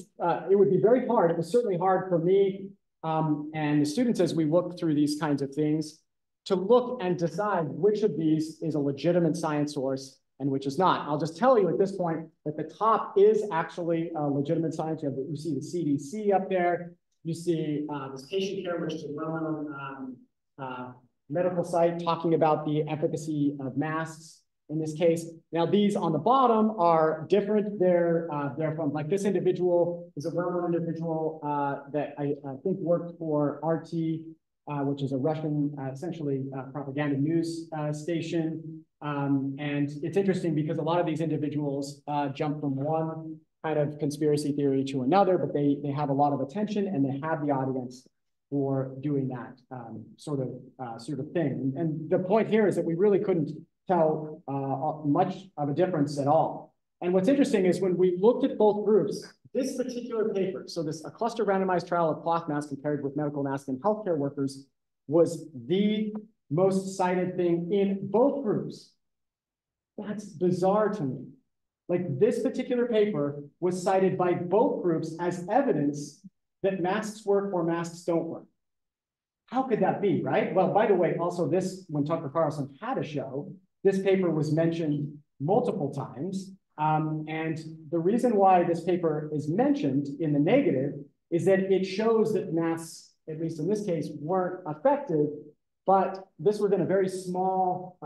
it would be very hard. It was certainly hard for me and the students as we look through these kinds of things to look and decide which of these is a legitimate science source and which is not. I'll just tell you at this point that the top is actually a legitimate science. You see the CDC up there. You see this patient care, which is a well-known medical site talking about the efficacy of masks in this case. Now, these on the bottom are different. They're from, like, this individual is a well-known individual that I think worked for RT, which is a Russian, essentially, propaganda news station. And it's interesting because a lot of these individuals jump from one kind of conspiracy theory to another, but they have a lot of attention and they have the audience for doing that sort of thing. And the point here is that we really couldn't tell much of a difference at all. And what's interesting is when we looked at both groups, this particular paper, so this a cluster randomized trial of cloth masks compared with medical masks and healthcare workers, was the most cited thing in both groups. That's bizarre to me. Like, this particular paper was cited by both groups as evidence that masks work or masks don't work. How could that be, right? Well, by the way, also this, when Tucker Carlson had a show, this paper was mentioned multiple times. And the reason why this paper is mentioned in the negative is that it shows that masks, at least in this case, weren't effective. But this was in a very small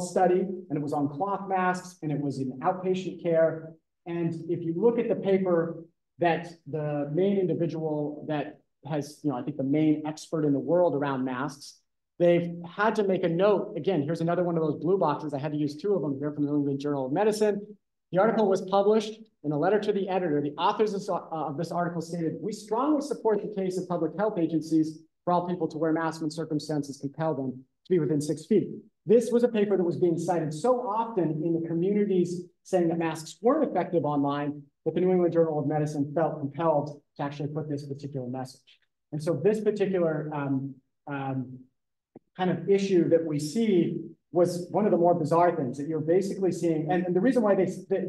study, and it was on cloth masks, and it was in outpatient care. And if you look at the paper that the main individual that has, you know, I think the main expert in the world around masks, they've had to make a note. Again, here's another one of those blue boxes. I had to use 2 of them here from the New England Journal of Medicine. The article was published in a letter to the editor. The authors of this article stated, "We strongly support the case of public health agencies for all people to wear masks when circumstances compel them to be within 6 feet." This was a paper that was being cited so often in the communities saying that masks weren't effective online that the New England Journal of Medicine felt compelled to actually put this particular message. And so this particular kind of issue that we see was one of the more bizarre things that you're basically seeing. And the reason why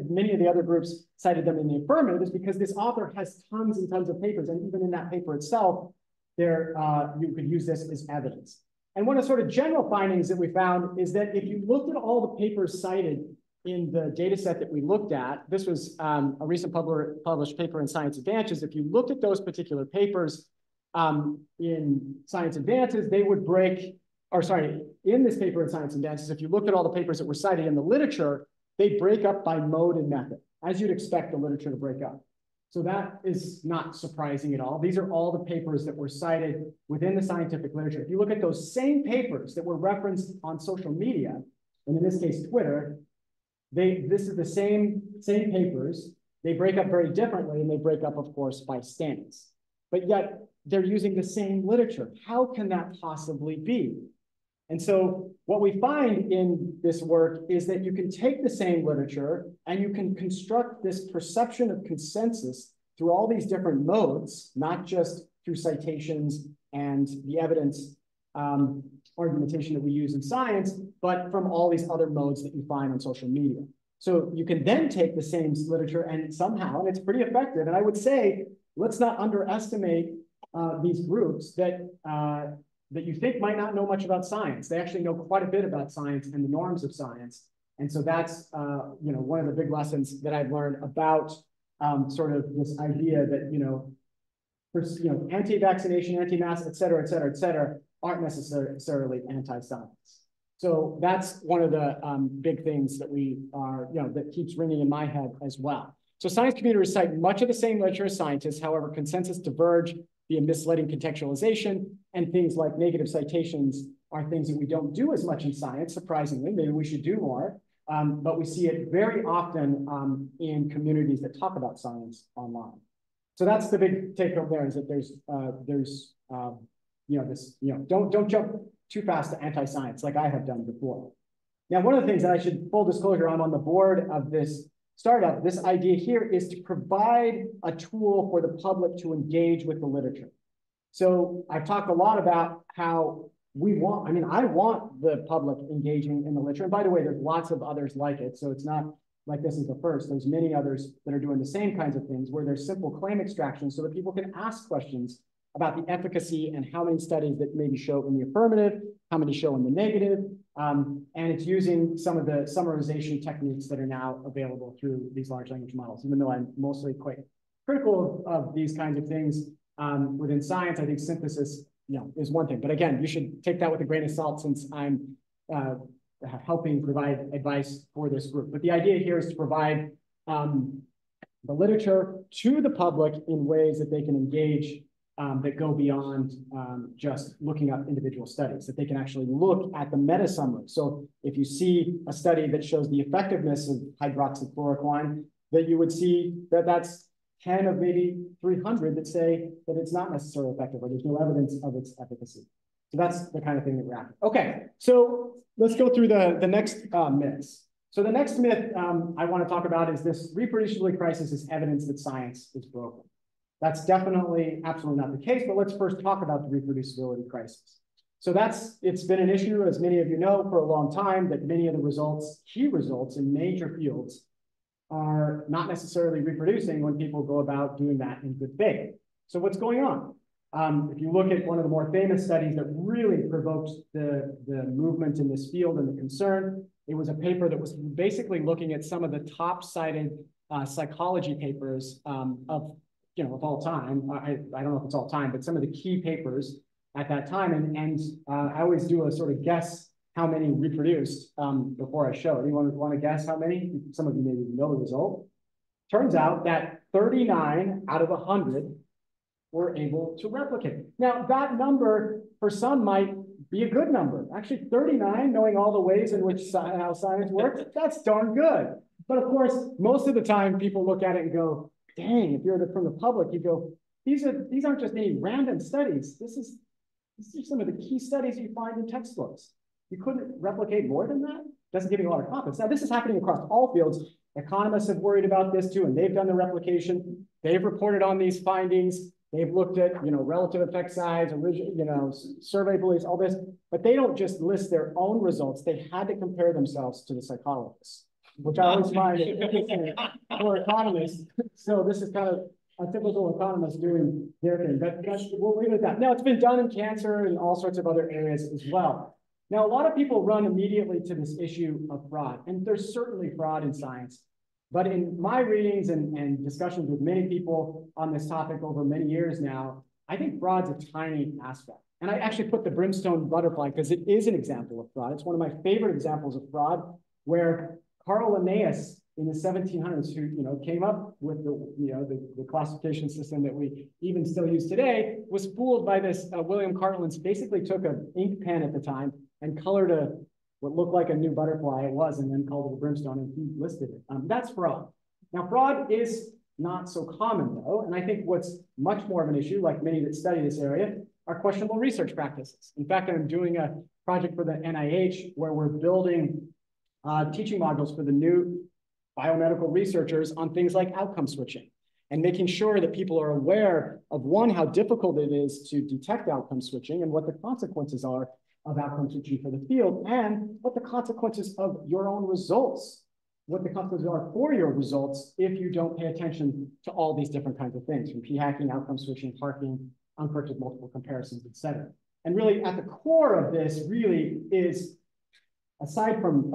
many of the other groups cited them in the affirmative is because this author has tons and tons of papers, and even in that paper itself, you could use this as evidence. And one of the sort of general findings that we found is that if you looked at all the papers cited in the data set that we looked at, this was a recent published paper in Science Advances. If you looked at those particular papers in Science Advances, they would break, or sorry, in this paper in Science Advances, if you looked at all the papers that were cited in the literature, they break up by mode and method, as you'd expect the literature to break up. So that is not surprising at all. These are all the papers that were cited within the scientific literature. If you look at those same papers that were referenced on social media, and in this case, Twitter, this is the same papers. They break up very differently, and they break up, of course, by stance. But yet, they're using the same literature. How can that possibly be? And so what we find in this work is that you can take the same literature and you can construct this perception of consensus through all these different modes, not just through citations and the evidence argumentation that we use in science, but from all these other modes that you find on social media. So you can then take the same literature and somehow, and it's pretty effective, and I would say, let's not underestimate these groups that you think might not know much about science. They actually know quite a bit about science and the norms of science. And so that's you know, one of the big lessons that I've learned about sort of this idea that, you know anti-vaccination, anti-mask, et cetera, aren't necessarily anti-science. So that's one of the big things that we are, you know, that keeps ringing in my head as well. So science communities cite much of the same literature as scientists. However, consensus diverge via misleading contextualization, and things like negative citations are things that we don't do as much in science, surprisingly. Maybe we should do more. But we see it very often in communities that talk about science online. So that's the big takeaway there, is that don't jump too fast to anti-science like I have done before. Now, one of the things that I should, full disclosure, I'm on the board of this startup. This idea here is to provide a tool for the public to engage with the literature. So I've talked a lot about how I want the public engaging in the literature. And by the way, there's lots of others like it. So it's not like this is the first. There's many others that are doing the same kinds of things where there's simple claim extraction so that people can ask questions about the efficacy and how many studies that maybe show in the affirmative, how many show in the negative. And it's using some of the summarization techniques that are now available through these large language models. Even though I'm mostly quite critical of these kinds of things within science, I think synthesis is one thing. But again, you should take that with a grain of salt since I'm helping provide advice for this group. But the idea here is to provide the literature to the public in ways that they can engage that go beyond just looking up individual studies, that they can actually look at the meta summary. So if you see a study that shows the effectiveness of hydroxychloroquine, that you would see that that's 10 of maybe 300 that say that it's not necessarily effective or there's no evidence of its efficacy. So that's the kind of thing that we're after. Okay, so let's go through the next myths. So the next myth I want to talk about is this reproducibility crisis is evidence that science is broken. That's definitely absolutely not the case, but let's first talk about the reproducibility crisis. So it's been an issue, as many of you know, for a long time, that many of the key results in major fields are not necessarily reproducing when people go about doing that in good faith. So what's going on? If you look at one of the more famous studies that really provoked the movement in this field and the concern, it was a paper that was basically looking at some of the top-cited psychology papers of all time. I don't know if it's all time, but some of the key papers at that time. And I always do a sort of guess how many reproduced before I show. Anyone want to guess how many? Some of you maybe know the result. Turns out that 39 out of 100 were able to replicate. Now, that number for some might be a good number. Actually, 39, knowing all the ways in which how science works, that's darn good. But of course, most of the time people look at it and go, dang, if you're from the public, you go, these aren't just any random studies. These are some of the key studies you find in textbooks. You couldn't replicate more than that? Doesn't give you a lot of confidence. Now, this is happening across all fields. Economists have worried about this too, and they've done the replication. They've reported on these findings. They've looked at, relative effect size, survey beliefs, all this, but they don't just list their own results. They had to compare themselves to the psychologists, which I always find interesting for economists. So this is kind of a typical economist doing their thing, but we'll leave it at that. Now, it's been done in cancer and all sorts of other areas as well. Now, a lot of people run immediately to this issue of fraud, and there's certainly fraud in science. But in my readings and discussions with many people on this topic over many years now, I think fraud's a tiny aspect. And I actually put the brimstone butterfly because it is an example of fraud. It's one of my favorite examples of fraud, where Carl Linnaeus in the 1700s, who came up with the classification system that we even still use today, was fooled by this. William Cartland basically took an ink pen at the time and colored what looked like a new butterfly. It was, and then called it a brimstone, and he listed it. That's fraud. Now, fraud is not so common though, and I think what's much more of an issue, like many that study this area, are questionable research practices. In fact, I'm doing a project for the NIH where we're building teaching modules for the new biomedical researchers on things like outcome switching and making sure that people are aware of, one, how difficult it is to detect outcome switching and what the consequences are of outcome switching for the field, and what the consequences of your own results, what the consequences are for your results if you don't pay attention to all these different kinds of things, from p-hacking, outcome switching, harking, uncorrected multiple comparisons, et cetera. And really at the core of this really is, aside from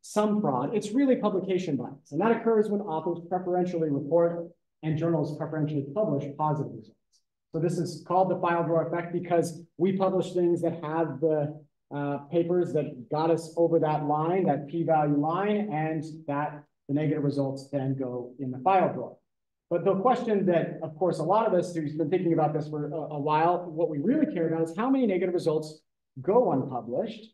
some fraud, it's really publication bias. And that occurs when authors preferentially report and journals preferentially publish positive results. So this is called the file drawer effect because we publish things that have the papers that got us over that line, that p-value line, and that the negative results then go in the file drawer. But the question that, of course, a lot of us who's been thinking about this for a while, what we really care about is how many negative results go unpublished,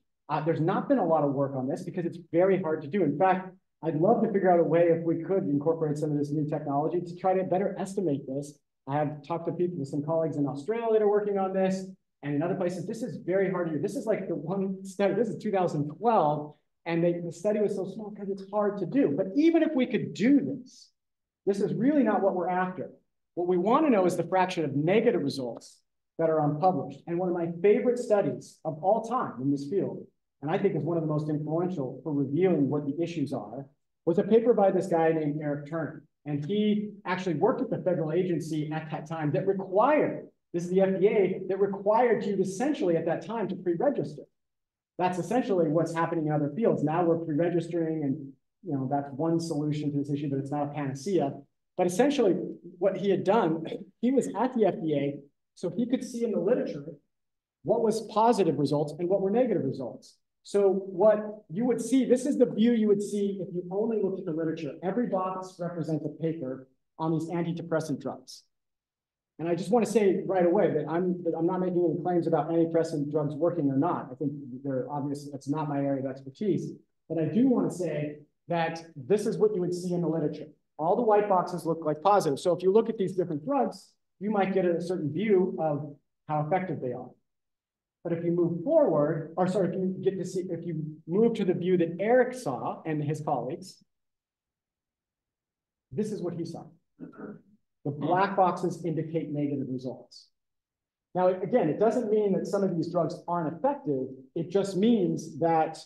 There's not been a lot of work on this because it's very hard to do. In fact, I'd love to figure out a way, if we could incorporate some of this new technology, to try to better estimate this. I have talked to people, some colleagues in Australia that are working on this, and in other places. This is very hard to do. This is like the one study, this is 2012, and the study was so small because it's hard to do. But even if we could do this, this is really not what we're after. What we want to know is the fraction of negative results that are unpublished. And one of my favorite studies of all time in this field, and I think is one of the most influential for revealing what the issues are, was a paper by this guy named Eric Turner. And he actually worked at the federal agency at that time that required, this is the FDA, that required you essentially at that time to pre-register. That's essentially what's happening in other fields. Now we're pre-registering, and you know, that's one solution to this issue, but it's not a panacea. But essentially what he had done, he was at the FDA so he could see in the literature what was positive results and what were negative results. So what you would see, this is the view you would see if you only looked at the literature. Every box represents a paper on these antidepressant drugs. And I just want to say right away that I'm not making any claims about antidepressant drugs working or not. I think they're obvious, that's not my area of expertise. But I do want to say that this is what you would see in the literature. All the white boxes look like positive. So if you look at these different drugs, you might get a certain view of how effective they are. But if you move forward, or sorry, if you get to see, if you move to the view that Eric saw and his colleagues, this is what he saw. The black boxes indicate negative results. Now, again, it doesn't mean that some of these drugs aren't effective. It just means that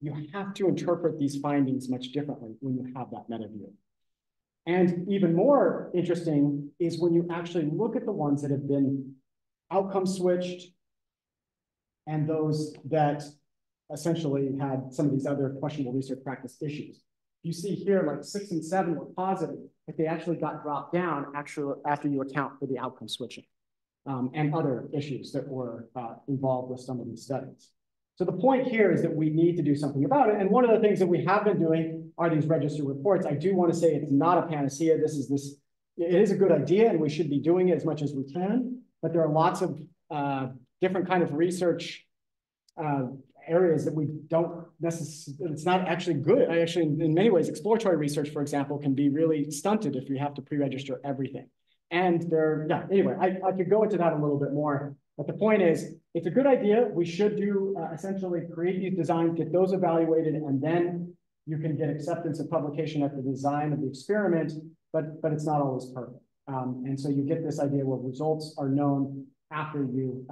you have to interpret these findings much differently when you have that meta view. And even more interesting is when you actually look at the ones that have been outcome switched and those that essentially had some of these other questionable research practice issues. You see here, like 6 and 7 were positive, but they actually got dropped down actually after you account for the outcome switching and other issues that were involved with some of these studies. So the point here is that we need to do something about it. And one of the things that we have been doing are these register reports. I do want to say it's not a panacea. It is a good idea, and we should be doing it as much as we can. But there are lots of different kind of research areas that we don't necessarily, it's not actually good. In many ways, exploratory research, for example, can be really stunted if you have to pre-register everything. And there, yeah, anyway, I could go into that a little bit more, but the point is, it's a good idea. We should do essentially create these designs, get those evaluated, and then you can get acceptance of publication at the design of the experiment, but it's not always perfect. And so you get this idea where results are known after you,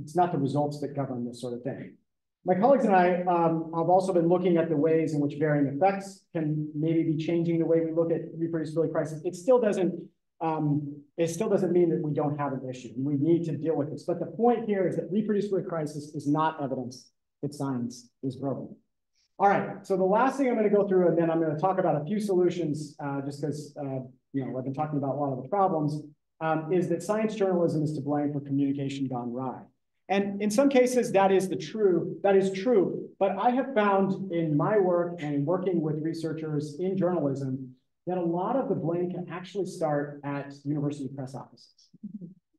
it's not the results that govern this sort of thing. My colleagues and I have also been looking at the ways in which varying effects can maybe be changing the way we look at reproducibility crisis. It still doesn't mean that we don't have an issue. We need to deal with this. But the point here is that reproducibility crisis is not evidence that science is broken. All right, so the last thing I'm going to go through, and then I'm going to talk about a few solutions just because you know, I've been talking about a lot of the problems, is that science journalism is to blame for communication gone awry. And in some cases, that is true. But I have found in my work and working with researchers in journalism that a lot of the blame can actually start at university press offices.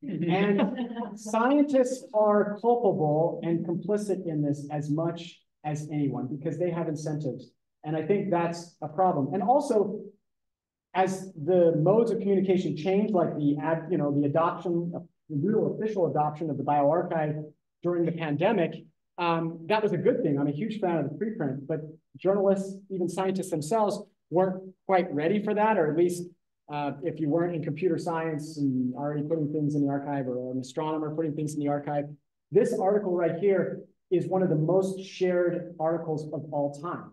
And scientists are culpable and complicit in this as much as anyone because they have incentives. And I think that's a problem. And also, as the modes of communication change, like the brutal official adoption of the bioarchive during the pandemic, that was a good thing. I'm a huge fan of the preprint, but journalists, even scientists themselves, weren't quite ready for that, or at least if you weren't in computer science and already putting things in the archive, or an astronomer putting things in the archive. This article right here is one of the most shared articles of all time,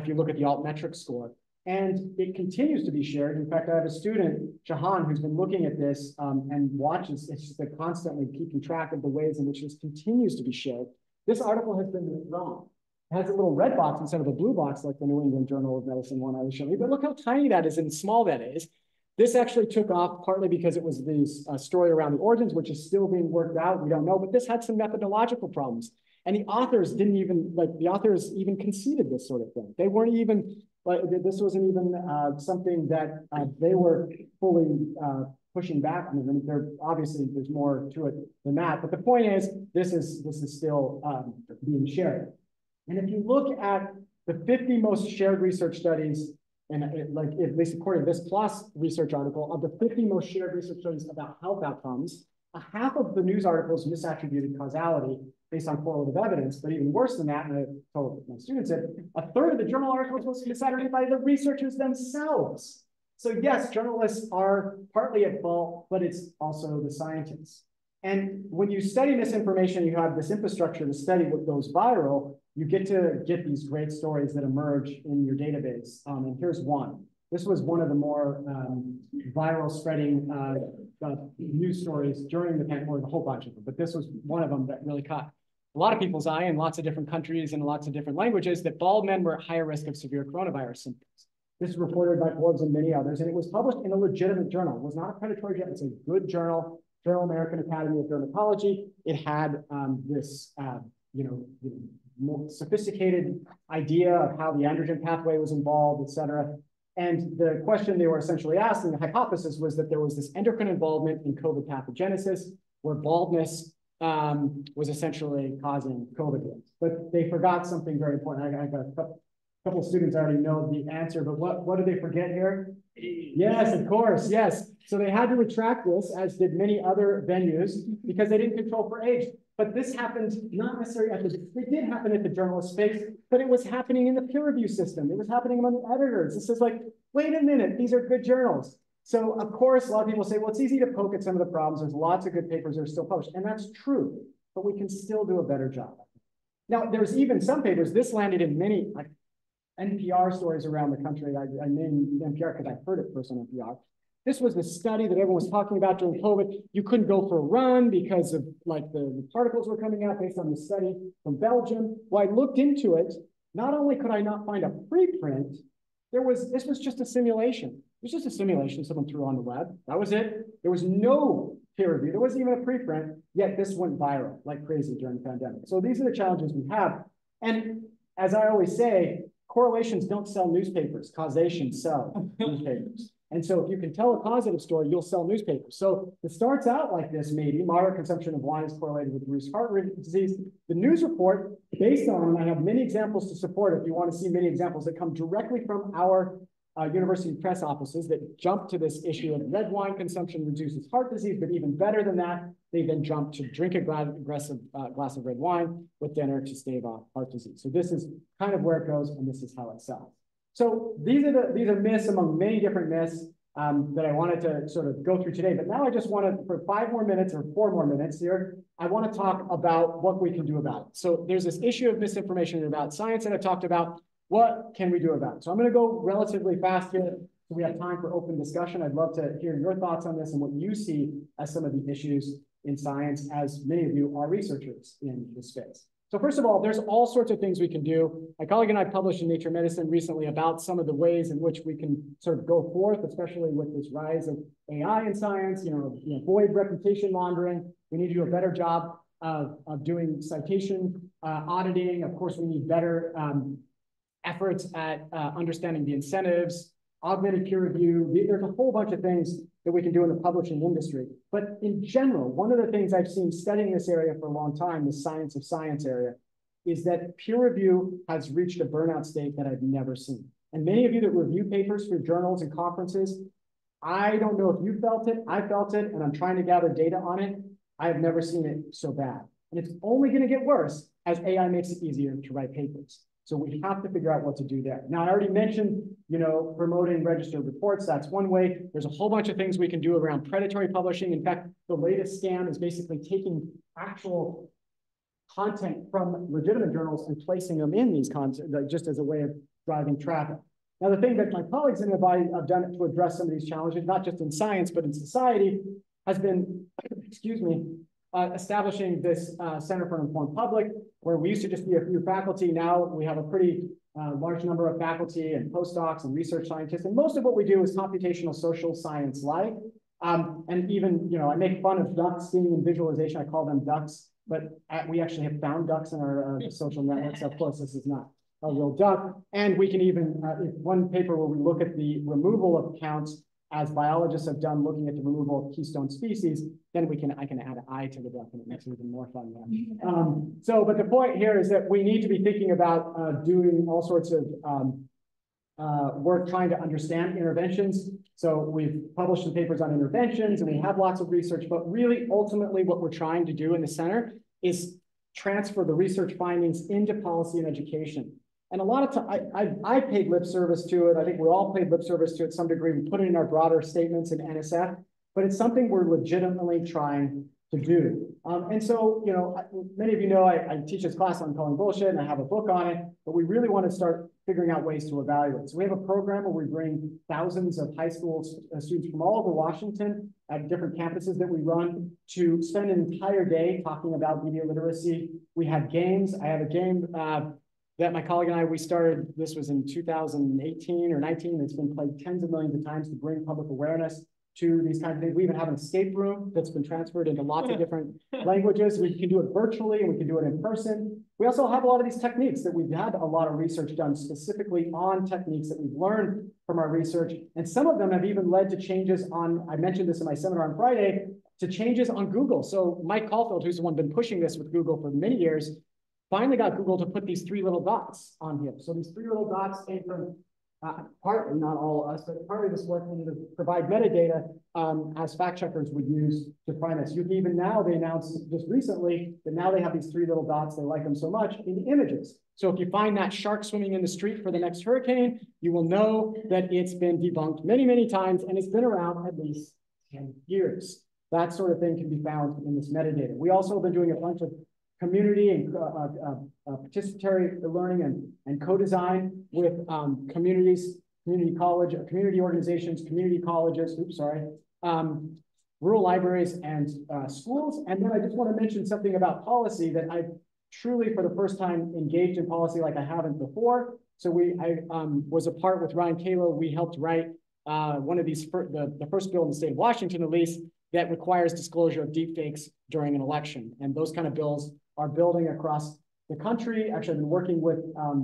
if you look at the altmetrics score. And it continues to be shared. In fact, I have a student, Shahan, who's been looking at this and watches. It's just like constantly keeping track of the ways in which this continues to be shared. This article has been wrong. It has a little red box instead of a blue box, like the New England Journal of Medicine one I was showing you. But look how tiny that is and small that is. This actually took off partly because it was this story around the origins, which is still being worked out. We don't know, but this had some methodological problems. And the authors even conceded this sort of thing. They weren't even, but this wasn't even something that they were fully pushing back. I mean, there obviously there's more to it than that, but the point is this is still being shared. And if you look at the 50 most shared research studies, and like at least according to this PLOS research article, of the 50 most shared research studies about health outcomes, a half of the news articles misattributed causality based on correlative evidence, but even worse than that, and I told my students it, a third of the journal articles was misattributed by the researchers themselves. So yes, journalists are partly at fault, but it's also the scientists. And when you study misinformation, you have this infrastructure to study what goes viral, you get to get these great stories that emerge in your database. And here's one. This was one of the more viral spreading news stories during the pandemic, a whole bunch of them, but this was one of them that really caught a lot of people's eye in lots of different countries and lots of different languages, that bald men were at higher risk of severe coronavirus symptoms. This was reported by Forbes and many others, and it was published in a legitimate journal. It was not a predatory journal, it's a good journal, Journal American Academy of Dermatology. It had this, more sophisticated idea of how the androgen pathway was involved, et cetera. And the question they were essentially asking, the hypothesis, was that there was this endocrine involvement in COVID pathogenesis, where baldness was essentially causing COVID deaths. But they forgot something very important. I got a couple of students already know the answer, but what did they forget here? Yes, of course, yes. So they had to retract this, as did many other venues, because they didn't control for age. But this happened not necessarily at the, it did happen at the journalist space, but it was happening in the peer review system. It was happening among the editors. This is like, wait a minute, these are good journals. So of course, a lot of people say, well, it's easy to poke at some of the problems. There's lots of good papers that are still published. And that's true, but we can still do a better job. Now, there's even some papers, this landed in many like NPR stories around the country. I named NPR because I heard it first on NPR. This was the study that everyone was talking about during COVID. You couldn't go for a run because of like the particles were coming out based on the study from Belgium. Well, I looked into it. Not only could I not find a preprint, this was just a simulation. It was just a simulation someone threw on the web. That was it. There was no peer review. There wasn't even a preprint, yet this went viral like crazy during the pandemic. So these are the challenges we have. And as I always say, correlations don't sell newspapers. Causations sell newspapers. And so if you can tell a causative story, you'll sell newspapers. So it starts out like this, maybe. Moderate consumption of wine is correlated with reduced heart rate disease. The news report, based on, and I have many examples to support if you want to see many examples that come directly from our university press offices that jump to this issue of red wine consumption reduces heart disease, but even better than that, they then jump to drink a glass of red wine with dinner to stave off heart disease. So this is kind of where it goes, and this is how it sells. So these are myths among many different myths that I wanted to sort of go through today. But now I just want to, for 4 more minutes here, I want to talk about what we can do about it. So there's this issue of misinformation about science that I've talked about. What can we do about it? So I'm going to go relatively fast here so we have time for open discussion. I'd love to hear your thoughts on this and what you see as some of the issues in science, as many of you are researchers in this space. So first of all, there's all sorts of things we can do. My colleague and I published in Nature Medicine recently about some of the ways in which we can sort of go forth, especially with this rise of AI in science, avoid reputation laundering. We need to do a better job of doing citation auditing. Of course, we need better efforts at understanding the incentives, augmented peer review. There's a whole bunch of things that we can do in the publishing industry. But in general, one of the things I've seen studying this area for a long time, the science of science area, is that peer review has reached a burnout state that I've never seen. And many of you that review papers for journals and conferences, I don't know if you felt it, I felt it, and I'm trying to gather data on it. I have never seen it so bad. And it's only gonna get worse as AI makes it easier to write papers. So we have to figure out what to do there. Now, I already mentioned, promoting registered reports. That's one way. There's a whole bunch of things we can do around predatory publishing. In fact, the latest scam is basically taking actual content from legitimate journals and placing them in these content, just as a way of driving traffic. Now, the thing that my colleagues and I have done to address some of these challenges, not just in science, but in society, has been, excuse me, establishing this Center for an Informed Public, where we used to just be a few faculty. Now we have a pretty large number of faculty and postdocs and research scientists. And most of what we do is computational social science-like. And even, I make fun of ducks seeing in visualization. I call them ducks, but we actually have found ducks in our social networks. Of course, this is not a real duck. And we can even, one paper where we look at the removal of counts as biologists have done looking at the removal of keystone species, then I can add an I to the definition. It makes it even more fun there. But the point here is that we need to be thinking about doing all sorts of work trying to understand interventions. So we've published some papers on interventions and we have lots of research, but really ultimately what we're trying to do in the center is transfer the research findings into policy and education. And a lot of time, I paid lip service to it. I think we all paid lip service to it to some degree. We put it in our broader statements in NSF, but it's something we're legitimately trying to do. And so, you know, many of you know I teach this class on Calling Bullshit and I have a book on it, but we really want to start figuring out ways to evaluate. So we have a program where we bring thousands of high school students from all over Washington at different campuses that we run to spend an entire day talking about media literacy. We have games. I have a game that my colleague and I, we started, this was in 2018 or 19, it's been played tens of millions of times to bring public awareness to these kinds of things. We even have an escape room that's been transferred into lots of different languages. We can do it virtually and we can do it in person. We also have a lot of these techniques that we've had a lot of research done specifically on techniques that we've learned from our research. And some of them have even led to changes on, I mentioned this in my seminar on Friday, to changes on Google. So Mike Caulfield, who's the one been pushing this with Google for many years, finally got Google to put these three little dots on here. So these three little dots came from partly, not all of us, but partly this work needed to provide metadata as fact checkers would use to find this. You can even now, they announced just recently that now they have these three little dots, they like them so much, in the images. So if you find that shark swimming in the street for the next hurricane, you will know that it's been debunked many, many times, and it's been around at least 10 years. That sort of thing can be found in this metadata. We also have been doing a bunch of community and participatory learning and co-design with communities, community organizations, community colleges, rural libraries and schools. And then I just want to mention something about policy that I truly, for the first time, engaged in policy like I haven't before. So I was a part with Ryan Calo. We helped write one of these, the first bill in the state of Washington, at least, that requires disclosure of deepfakes during an election. And those kind of bills are building across the country. Actually, I've been working with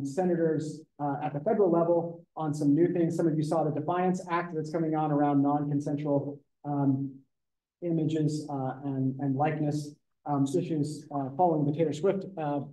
senators at the federal level on some new things. Some of you saw the Defiance Act that's coming on around non-consensual images and likeness issues following the Taylor Swift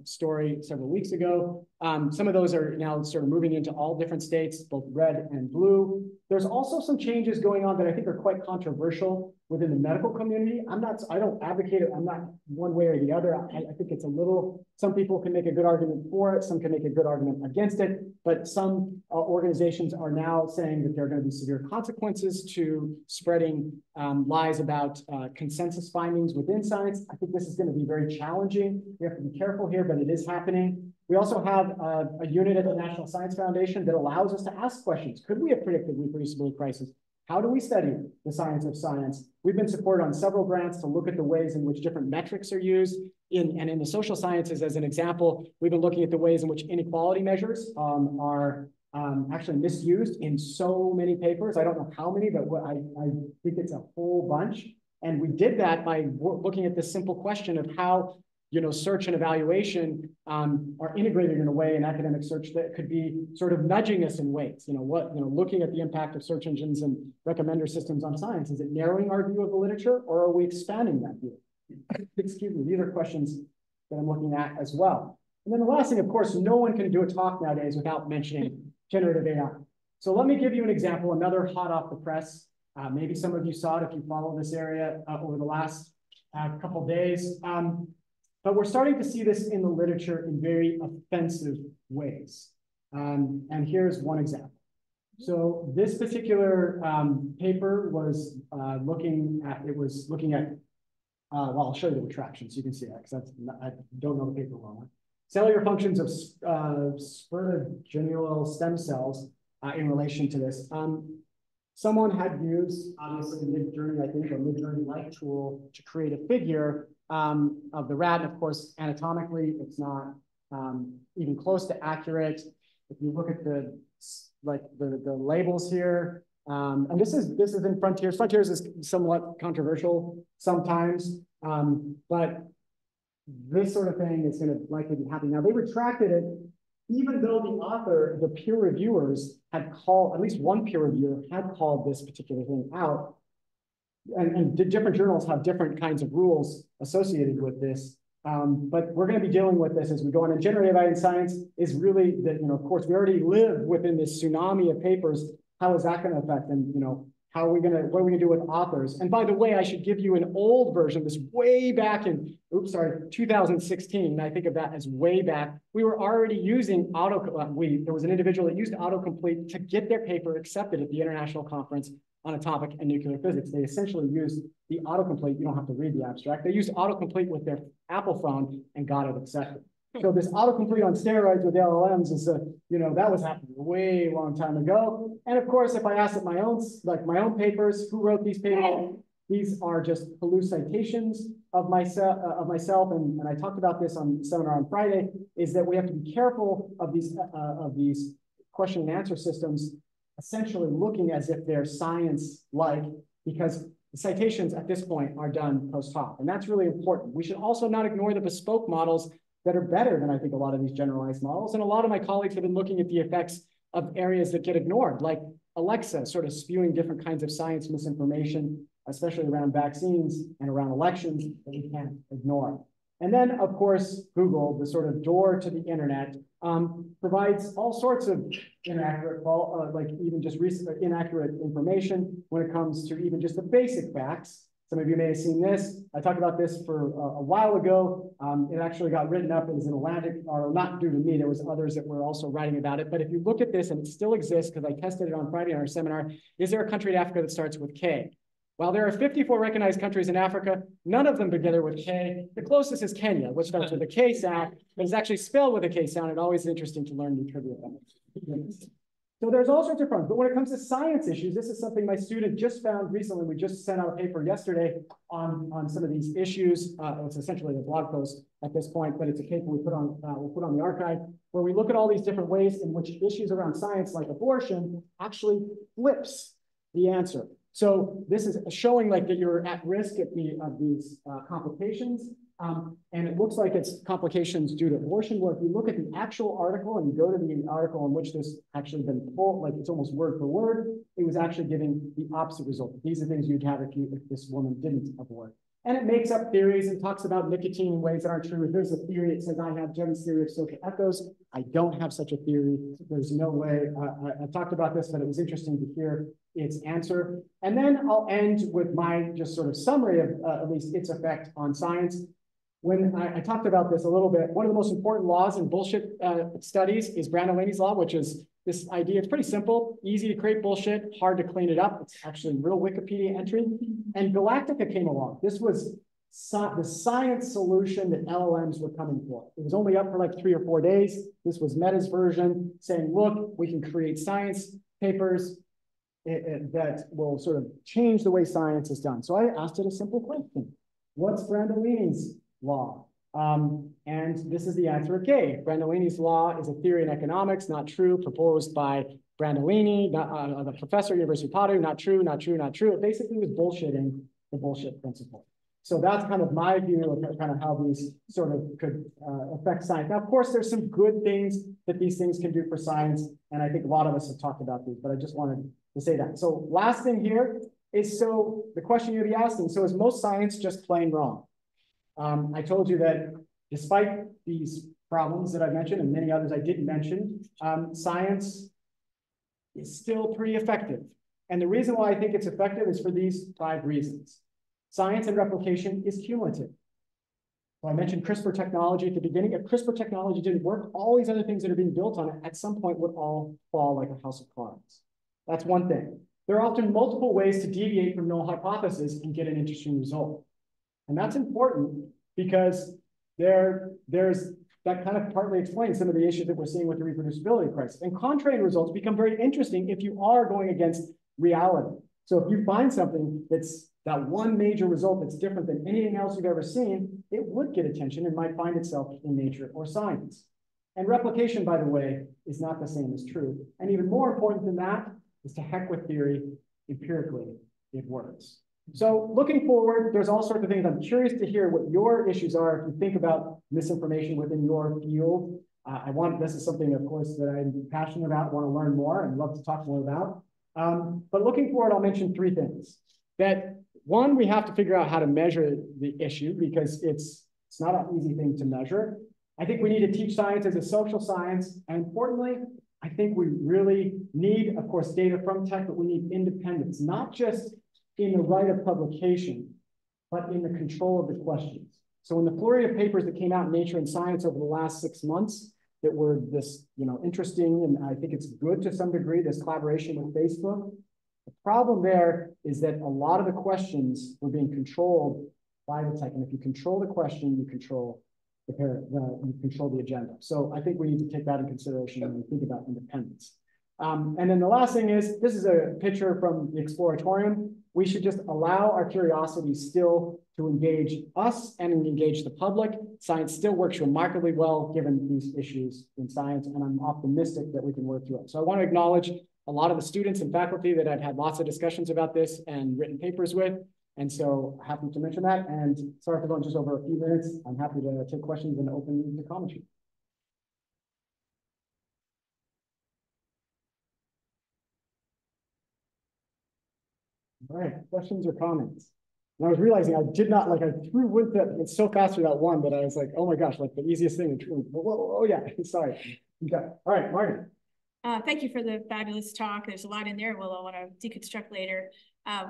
story several weeks ago. Some of those are now sort of moving into all different states, both red and blue. There's also some changes going on that I think are quite controversial within the medical community. I don't advocate it. I'm not one way or the other. I think it's a little, some people can make a good argument for it. Some can make a good argument against it, but some organizations are now saying that there are going to be severe consequences to spreading lies about consensus findings within science. I think this is going to be very challenging. We have to be careful here, but it is happening. We also have a unit at the National Science Foundation that allows us to ask questions. Could we have predicted reproducibility crisis? How do we study the science of science? We've been supported on several grants to look at the ways in which different metrics are used. And in the social sciences, as an example, we've been looking at the ways in which inequality measures are actually misused in so many papers. I don't know how many, but I think it's a whole bunch. And we did that by looking at this simple question of how, you know, search and evaluation are integrated in a way in academic search that could be sort of nudging us in ways. You know, looking at the impact of search engines and recommender systems on science, is it narrowing our view of the literature or are we expanding that view? Excuse me, these are questions that I'm looking at as well. And then the last thing, of course, no one can do a talk nowadays without mentioning generative AI. So let me give you an example, another hot off the press. Maybe some of you saw it if you follow this area over the last couple days. But we're starting to see this in the literature in very offensive ways. And here's one example. So this particular paper was looking at, well, I'll show you the retraction so you can see that, because I don't know the paper well. Cellular functions of spermatogeneal stem cells in relation to this. Someone had used, obviously, Midjourney, I think, or Midjourney-like tool to create a figure of the rat. And of course, anatomically, it's not even close to accurate. If you look at the labels here, and this is in Frontiers. Frontiers is somewhat controversial sometimes, but this sort of thing is going to likely be happening. Now they retracted it even though the author, the peer reviewers had called, at least one peer reviewer had called this particular thing out, and the different journals have different kinds of rules associated with this. But we're going to be dealing with this as we go on. And generative AI in science is really that, of course, we already live within this tsunami of papers. How is that going to affect them? How are we going to, what are we going to do with authors? And by the way, I should give you an old version, this way back in, 2016. And I think of that as way back. We were already using there was an individual that used autocomplete to get their paper accepted at the International Conference on Atomic and Nuclear Physics. They essentially used the autocomplete. You don't have to read the abstract. They used autocomplete with their Apple phone and got it accepted. So this autocomplete on steroids with LLMs is a, that was happening a way long time ago. And of course, if I asked at my own, papers, who wrote these papers? These are just hallucinations of myself. And I talked about this on the seminar on Friday. Is that we have to be careful of these question and answer systems, essentially looking as if they're science-like, because the citations at this point are done post hoc. And that's really important. We should also not ignore the bespoke models that are better than I think a lot of these generalized models. And a lot of my colleagues have been looking at the effects of areas that get ignored, like Alexa sort of spewing different kinds of science misinformation, especially around vaccines and around elections that we can't ignore. And then, of course, Google, the sort of door to the internet, provides all sorts of inaccurate, inaccurate information when it comes to even just the basic facts. Some of you may have seen this. I talked about this for a while ago. It actually got written up as an Atlantic, or not due to me, there was others that were also writing about it. But if you look at this, and it still exists, because I tested it on Friday in our seminar, is there a country in Africa that starts with K? While there are 54 recognized countries in Africa, none of them together with K. The closest is Kenya, which starts with a K sound, but it's actually spelled with a K sound. It's always interesting to learn new trivia about it. So there's all sorts of problems. But when it comes to science issues, this is something my student just found recently. We just sent out a paper yesterday on some of these issues. It's essentially a blog post at this point, but it's a paper we put on, we'll put on the archive, where we look at all these different ways in which issues around science, like abortion, actually flips the answer. So this is showing that you're at risk of these complications. And it looks like it's complications due to abortion. Well, if you look at the actual article and you go to the article in which this actually been full, it's almost word for word, it was actually giving the opposite result. These are things you'd have if this woman didn't abort. And it makes up theories and talks about nicotine in ways that aren't true. If there's a theory, it says, I have Jevin's theory of social echoes. I don't have such a theory. There's no way. I talked about this, but it was interesting to hear its answer. And then I'll end with my just sort of summary of at least its effect on science. When I talked about this a little bit, one of the most important laws in bullshit studies is Brandolini's law, which is this idea. It's pretty simple, easy to create bullshit, hard to clean it up. It's actually a real Wikipedia entry. And Galactica came along. This was the science solution that LLMs were coming for. It was only up for 3 or 4 days. This was Meta's version saying, look, we can create science papers that will sort of change the way science is done. So I asked it a simple question. What's Brandolini's law? And this is the answer it gave. Brandolini's law is a theory in economics, not true, proposed by Brandolini, the professor at University of Utah, not true, not true, not true. It basically was bullshitting the bullshit principle. So that's kind of my view of kind of how these sort of could affect science. Now, of course, there's some good things that these things can do for science, and I think a lot of us have talked about these, but I just wanted to say that. So last thing here is, so the question you'll be asking, so is most science just plain wrong? I told you that despite these problems that I mentioned and many others I didn't mention, science is still pretty effective. And the reason why I think it's effective is for these 5 reasons. Science and replication is cumulative. Well, I mentioned CRISPR technology at the beginning. If CRISPR technology didn't work, all these other things that are being built on it at some point would all fall like a house of cards. That's one thing. There are often multiple ways to deviate from null hypothesis and get an interesting result. And that's important because that kind of partly explains some of the issues that we're seeing with the reproducibility crisis. And contrary results become very interesting if you are going against reality. So if you find something that's that one major result that's different than anything else you've ever seen, it would get attention and might find itself in Nature or Science. And replication, by the way, is not the same as truth. And even more important than that is, to heck with theory, empirically it works. So looking forward, there's all sorts of things. I'm curious to hear what your issues are if you think about misinformation within your field. This is something, of course, that I'm passionate about, want to learn more, and love to talk more about. But looking forward, I'll mention three things. That one, we have to figure out how to measure the issue, because it's not an easy thing to measure. I think we need to teach science as a social science. And importantly, I think we really need, of course, data from tech, but we need independence, not just in the right of publication, but in the control of the questions. So in the flurry of papers that came out in Nature and Science over the last 6 months that were this, interesting, and I think it's good to some degree, this collaboration with Facebook, the problem there is that a lot of the questions were being controlled by the tech. And if you control the question, you control the agenda. So I think we need to take that in consideration when we think about independence. And then the last thing is, this is a picture from the Exploratorium. We should just allow our curiosity still to engage us and engage the public. Science still works remarkably well given these issues in science, and I'm optimistic that we can work through it. So I want to acknowledge a lot of the students and faculty that I've had lots of discussions about this and written papers with. And so happy to mention that. And sorry for going just over a few minutes. I'm happy to take questions and open the commentary. All right, questions or comments? And I was realizing I did not, I threw with that, it's so fast for that one, but I was like, oh my gosh, the easiest thing to do. Oh yeah, sorry. You got it. All right, Martin. Thank you for the fabulous talk. There's a lot in there, Will, I want to deconstruct later.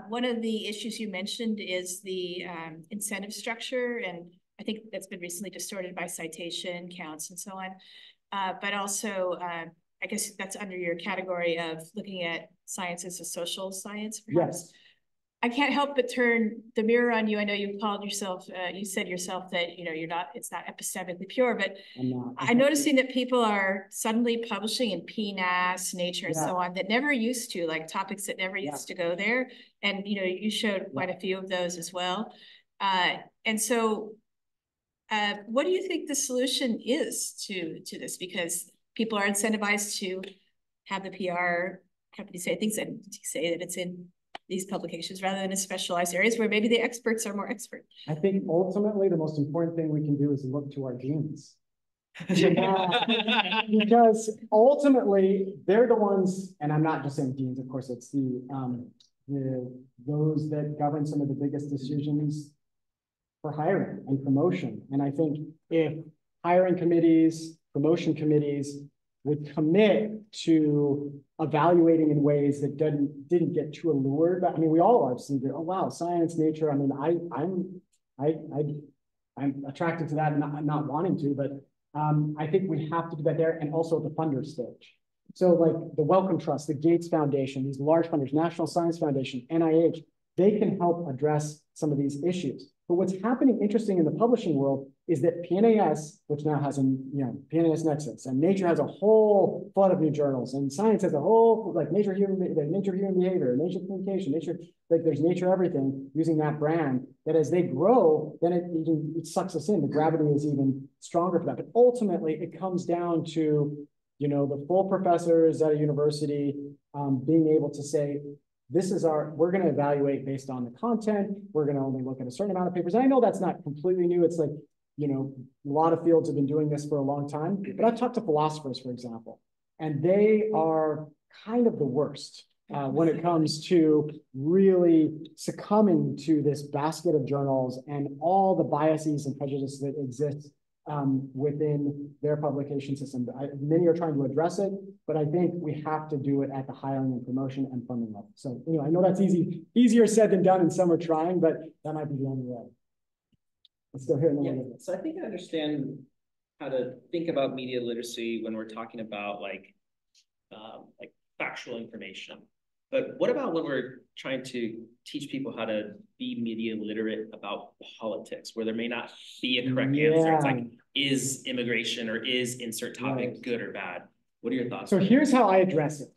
One of the issues you mentioned is the incentive structure, and I think that's been recently distorted by citation counts and so on. But also, I guess that's under your category of looking at science as a social science, perhaps. Yes. I can't help but turn the mirror on you. I know you called yourself, you said yourself that, it's not epistemically pure, but I'm noticing that people are suddenly publishing in PNAS, Nature, and so on, that never used to, topics that never used to go there. And, you showed quite a few of those as well. And so what do you think the solution is to this? Because people are incentivized to have the PR company say things and say that it's in these publications rather than in specialized areas where maybe the experts are more expert. I think ultimately the most important thing we can do is look to our genes. Because ultimately they're the ones, and I'm not just saying genes, of course, it's those that govern some of the biggest decisions for hiring and promotion. And I think if hiring committees, promotion committees would commit to evaluating in ways that didn't get too allured. But I mean, we all are seeing that, oh wow, science, nature. I mean, I'm attracted to that and not wanting to, but I think we have to do that there, and also at the funder stage. So the Wellcome Trust, the Gates Foundation, these large funders, National Science Foundation, NIH, they can help address some of these issues. But what's happening interesting in the publishing world is that PNAS, which now has a PNAS Nexus, and Nature has a whole flood of new journals, and Science has a whole Nature Human Behavior, Nature Communication, Nature, there's Nature Everything using that brand. That as they grow, then it sucks us in. The gravity is even stronger for that. But ultimately, it comes down to the full professors at a university being able to say, this is we're going to evaluate based on the content. We're going to only look at a certain amount of papers. And I know that's not completely new. It's a lot of fields have been doing this for a long time, but I've talked to philosophers, for example, and they are kind of the worst when it comes to really succumbing to this basket of journals and all the biases and prejudices that exist within their publication system. Many are trying to address it, but I think we have to do it at the hiring and promotion and funding level. So anyway, I know that's easier said than done, and some are trying, but that might be the only way. So I think I understand how to think about media literacy when we're talking about like factual information. But what about when we're trying to teach people how to be media literate about politics, where there may not be a correct answer? It's is immigration or is insert topic good or bad? What are your thoughts? So here's how I address it.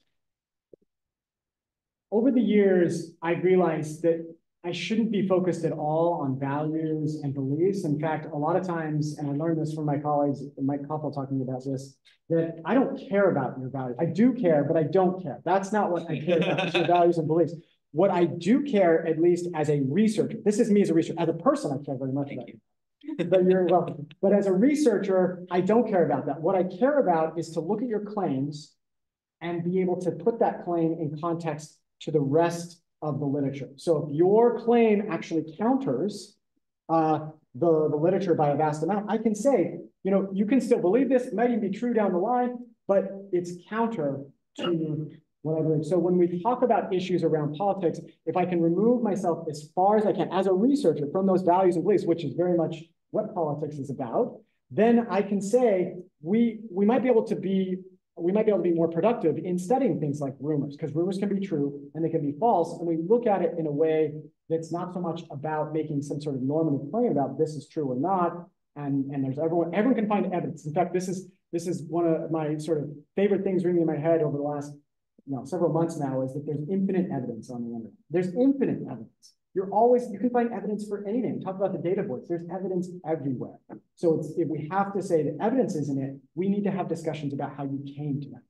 Over the years, I've realized that I shouldn't be focused at all on values and beliefs. In fact, a lot of times, and I learned this from my colleagues, Mike Koppel talking about this, that I don't care about your values. I do care, but I don't care. That's not what I care about, your values and beliefs. What I do care, at least as a researcher, this is me as a researcher, as a person, I care very much about. But you're welcome. But as a researcher, I don't care about that. What I care about is to look at your claims and be able to put that claim in context to the rest of the literature. So if your claim actually counters the literature by a vast amount, I can say, you know, you can still believe this, it might even be true down the line, but it's counter to what I believe. So when we talk about issues around politics, if I can remove myself as far as I can as a researcher from those values and beliefs, which is very much what politics is about, then I can say we might be able to be more productive in studying things like rumors, because rumors can be true and they can be false, and we look at it in a way that's not so much about making some sort of normative claim about this is true or not, and there's everyone can find evidence. In fact, this is one of my sort of favorite things ringing in my head over the last several months now, is that there's infinite evidence on the internet. There's infinite evidence. You can find evidence for anything. Talk about the data voids. There's evidence everywhere. So if we have to say that evidence isn't it, we need to have discussions about how you came to that.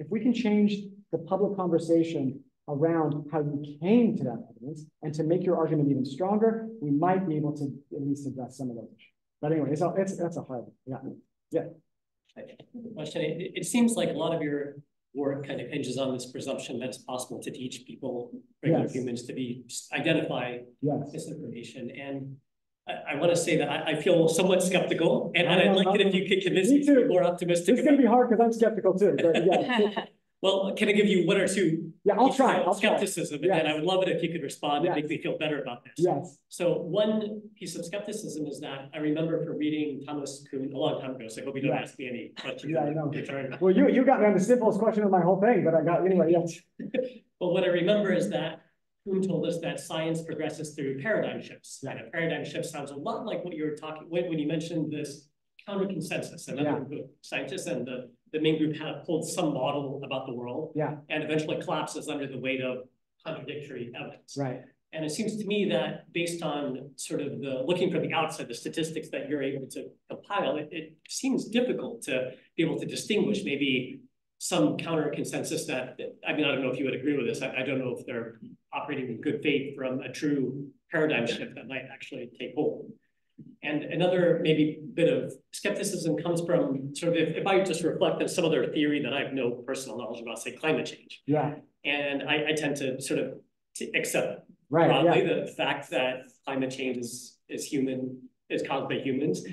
If we can change the public conversation around how you came to that evidence and to make your argument even stronger, we might be able to at least address some of those issues. But anyway, that's a hard one. Yeah. It seems like a lot of your work kind of hinges on this presumption that it's possible to teach people, regular humans, to identify misinformation. And I want to say that I feel somewhat skeptical, and I'd like it if you could convince me to be more optimistic. It's going to be hard because I'm skeptical too. But yeah. Well, can I give you one or two? Yeah, I'll try. Skepticism, and I would love it if you could respond and make me feel better about this. Yes. So one piece of skepticism is that I remember from reading Thomas Kuhn a long time ago, so I hope you don't ask me any questions. Yeah, I know. Well, you got me on the simplest question of my whole thing, but I got anyway. But what I remember is that Kuhn told us that science progresses through paradigm shifts. Yeah. And a paradigm shift sounds a lot like what you were talking when you mentioned this counter-consensus. Another group of scientists and the main group had pulled some model about the world, and eventually collapses under the weight of contradictory evidence. Right. And it seems to me that based on sort of looking from the outside, the statistics that you're able to compile, it seems difficult to be able to distinguish maybe some counter consensus that, I mean, I don't know if you would agree with this. I don't know if they're operating in good faith from a true paradigm shift that might actually take hold. And another maybe bit of skepticism comes from sort of if I just reflect on some other theory that I have no personal knowledge about, say climate change. Yeah. And I tend to sort of accept broadly the fact that climate change is caused by humans.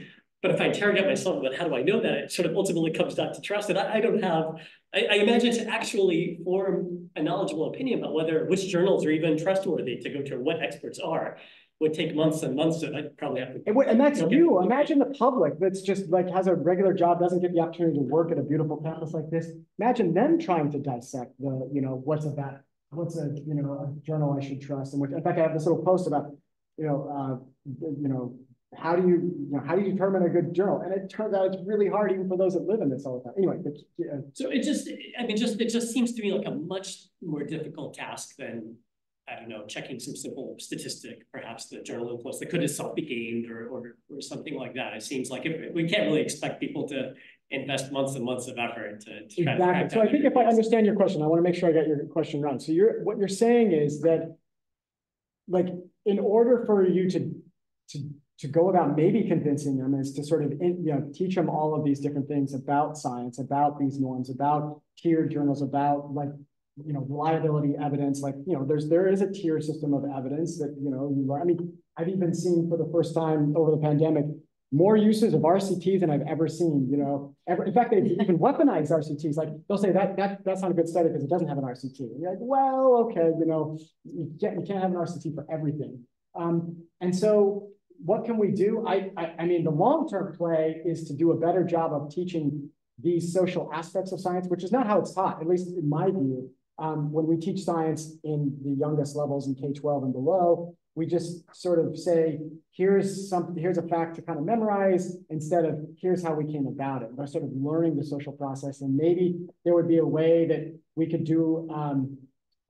But if I interrogate myself about how do I know that, it sort of ultimately comes down to trust. And I don't have, I imagine to actually form a knowledgeable opinion about which journals are even trustworthy to go to or what experts are would take months and months. And I'd probably have to. And that's you. Imagine the public that's just like has a regular job, doesn't get the opportunity to work at a beautiful campus like this. Imagine them trying to dissect the, what's a journal I should trust. And in fact, I have this little post about, how do you determine a good journal? And it turns out it's really hard even for those that live in this all the time. Anyway. So it just seems to me like a much more difficult task than, I don't know, checking some simple statistic, perhaps the journal influence that could itself be gained or something like that. It seems like we can't really expect people to invest months and months of effort to try to So I think if I understand your question, I want to make sure I got your question wrong. So what you're saying is that, like, in order for you to go about maybe convincing them is to sort of teach them all of these different things about science, about these norms, about tiered journals, about reliability evidence, there is a tier system of evidence that, I mean, I've even seen for the first time over the pandemic, more uses of RCTs than I've ever seen, in fact, they've even weaponized RCTs. Like they'll say that's not a good study because it doesn't have an RCT. And you're like, well, okay, you can't have an RCT for everything. And so what can we do? I mean, the long-term play is to do a better job of teaching these social aspects of science, which is not how it's taught, at least in my view. When we teach science in the youngest levels in K-12 and below, we just sort of say, here's a fact to kind of memorize instead of here's how we came about it. We're sort of learning the social process, and maybe there would be a way that we could do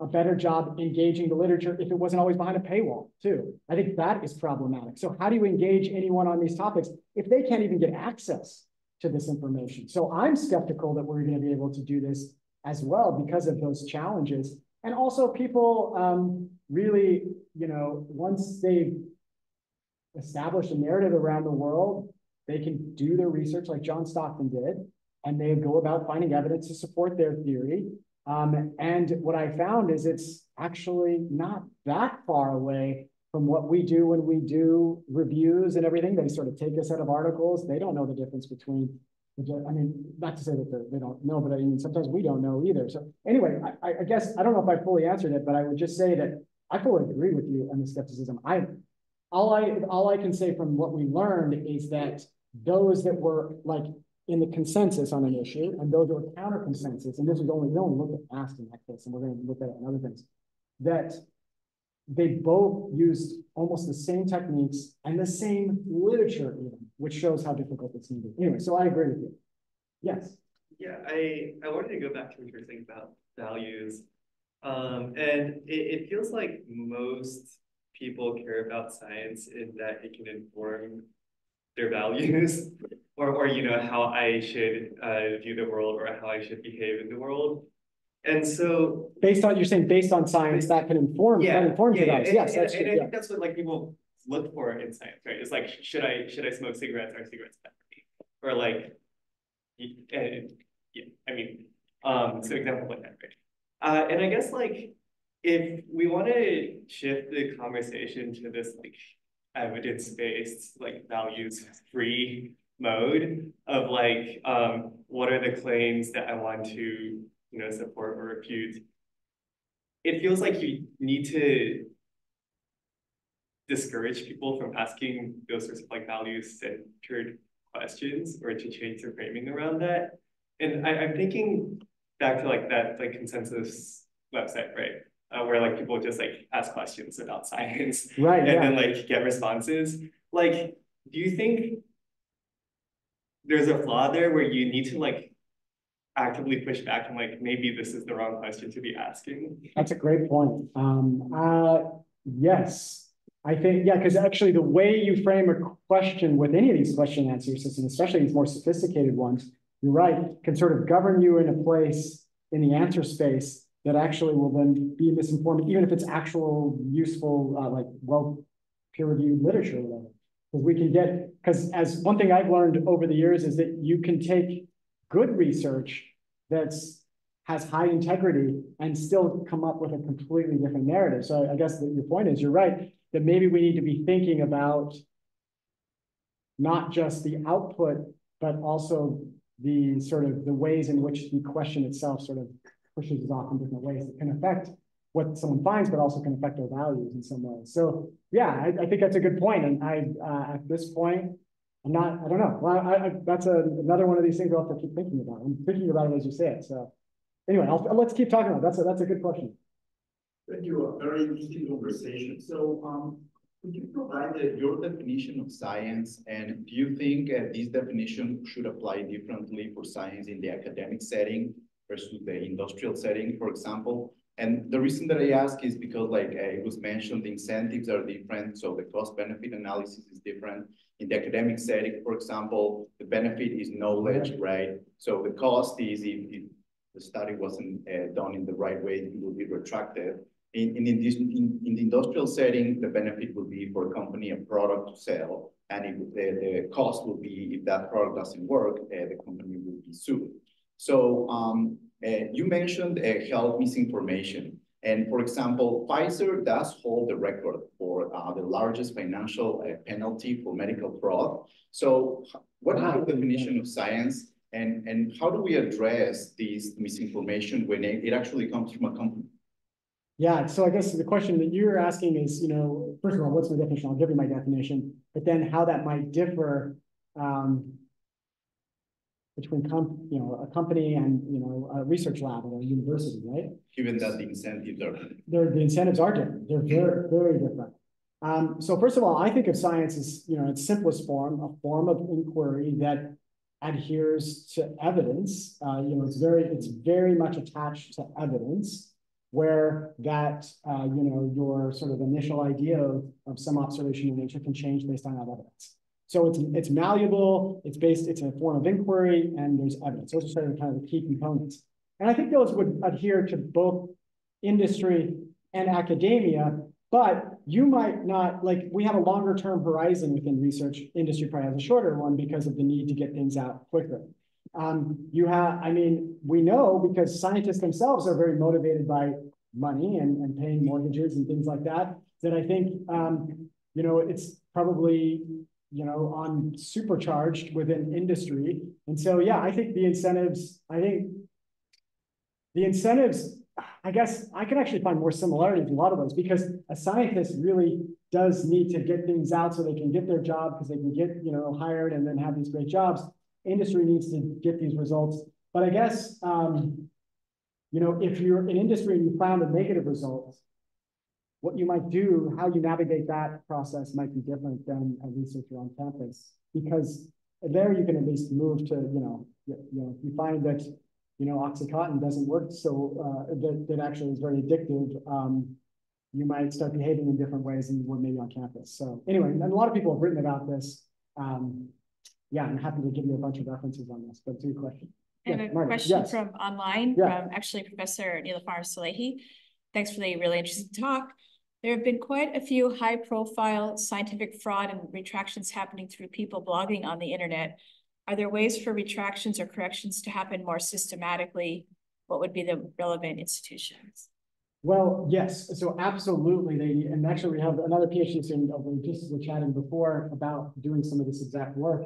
a better job engaging the literature if it wasn't always behind a paywall too. I think that is problematic. So how do you engage anyone on these topics if they can't even get access to this information? So I'm skeptical that we're going to be able to do this as well because of those challenges. And also people really, once they've establish a narrative around the world. They can do their research like John Stockton did, and they go about finding evidence to support their theory. And what I found is it's actually not that far away from what we do when we do reviews and everything. They sort of take a set of articles. They don't know the difference between, I mean, not to say that they don't know, but I mean, sometimes we don't know either. So anyway, I guess, I don't know if I fully answered it, but I would just say that I fully agree with you on the skepticism. All I can say from what we learned is that those that were like in the consensus on an issue and those that were counter consensus, and this was only, no one looked at AST in that case, and we're going to look at it in other things, that they both used almost the same techniques and the same literature even, which shows how difficult it's needed. Anyway, so I agree with you. Yes. Yeah, I wanted to go back to what you were saying about values. And it feels like most people care about science in that it can inform their values or you know, how I should view the world or how I should behave in the world. And so based on, you're saying based on science that can inform, yeah, that informs you guys. Yes, and I think that's what like people look for in science, right? It's like, should I smoke cigarettes? Are cigarettes bad for me? Or like, yeah, I mean, so example like that, right? And I guess like, if we want to shift the conversation to this like evidence-based, like values-free mode of like, what are the claims that I want to, you know, support or refute? It feels like you need to discourage people from asking those sorts of like value-centered questions or to change their framing around that. And I'm thinking back to like that like consensus website, right? Where like people just like ask questions about science, right? And then like get responses. Like, do you think there's a flaw there where you need to like actively push back and like maybe this is the wrong question to be asking? That's a great point. Yes, I think because actually the way you frame a question with any of these question and answer systems, especially these more sophisticated ones, you're right, can sort of govern you in a place in the answer space that actually will then be misinformed, even if it's actual useful, like well peer-reviewed literature or whatever. Because we can get, because as one thing I've learned over the years is that you can take good research that's has high integrity and still come up with a completely different narrative. So I guess your point is, you're right, that maybe we need to be thinking about not just the output, but also the sort of the ways in which the question itself sort of pushes us off in different ways that can affect what someone finds, but also can affect their values in some way. So yeah, I think that's a good point. And at this point, I'm not, I don't know. Well, that's another one of these things I'll have to keep thinking about. I'm thinking about it as you say it. So anyway, let's keep talking about it. That's a good question. Thank you. A very interesting conversation. So could you provide your definition of science? And do you think this definition should apply differently for science in the academic setting versus the industrial setting, for example? And the reason that I ask is because, like it was mentioned, the incentives are different, so the cost-benefit analysis is different. In the academic setting, for example, the benefit is knowledge, right? So the cost is if the study wasn't done in the right way, it will be retracted. In the industrial setting, the benefit would be for a company, a product to sell, and the cost would be if that product doesn't work, the company will be sued. So you mentioned health misinformation. And for example, Pfizer does hold the record for the largest financial penalty for medical fraud. So what is the definition of science? And how do we address these misinformation when it actually comes from a company? Yeah, so I guess the question that you're asking is, you know, first of all, what's my definition? I'll give you my definition, but then how that might differ between a company and a research lab or a university, right? Given that the incentives are different. The incentives are different. They're very, very different. So first of all, I think of science as, its simplest form, a form of inquiry that adheres to evidence. It's very much attached to evidence, where that your sort of initial idea of some observation in nature can change based on that evidence. So it's malleable, it's a form of inquiry, and there's evidence. Those are sort of kind of the key components. And I think those would adhere to both industry and academia, but you might not, like, we have a longer term horizon within research. Industry probably has a shorter one because of the need to get things out quicker. You have, I mean, we know because scientists themselves are very motivated by money and paying mortgages and things like that, that I think, you know, it's probably, you know, on supercharged within industry. And so, yeah, I think the incentives, I guess I can actually find more similarities in a lot of those, because a scientist really does need to get things out so they can get their job, because they can get, you know, hired and then have these great jobs. Industry needs to get these results. But I guess, you know, if you're in industry and you found a negative result, what you might do, how you navigate that process might be different than a researcher on campus, because there you can at least move to, you know, if you find that, you know, OxyContin doesn't work, so that actually is very addictive, you might start behaving in different ways than you were maybe on campus. So anyway, and a lot of people have written about this. Yeah, I'm happy to give you a bunch of references on this, but it's a good question. And yeah, a Margaret, question yes. from online, yeah. from actually Professor Nilofar Salehi. Thanks for the really interesting talk. There have been quite a few high-profile scientific fraud and retractions happening through people blogging on the internet. Are there ways for retractions or corrections to happen more systematically? What would be the relevant institutions? Well, yes. So absolutely. And actually, we have another PhD student over just were chatting before about doing some of this exact work.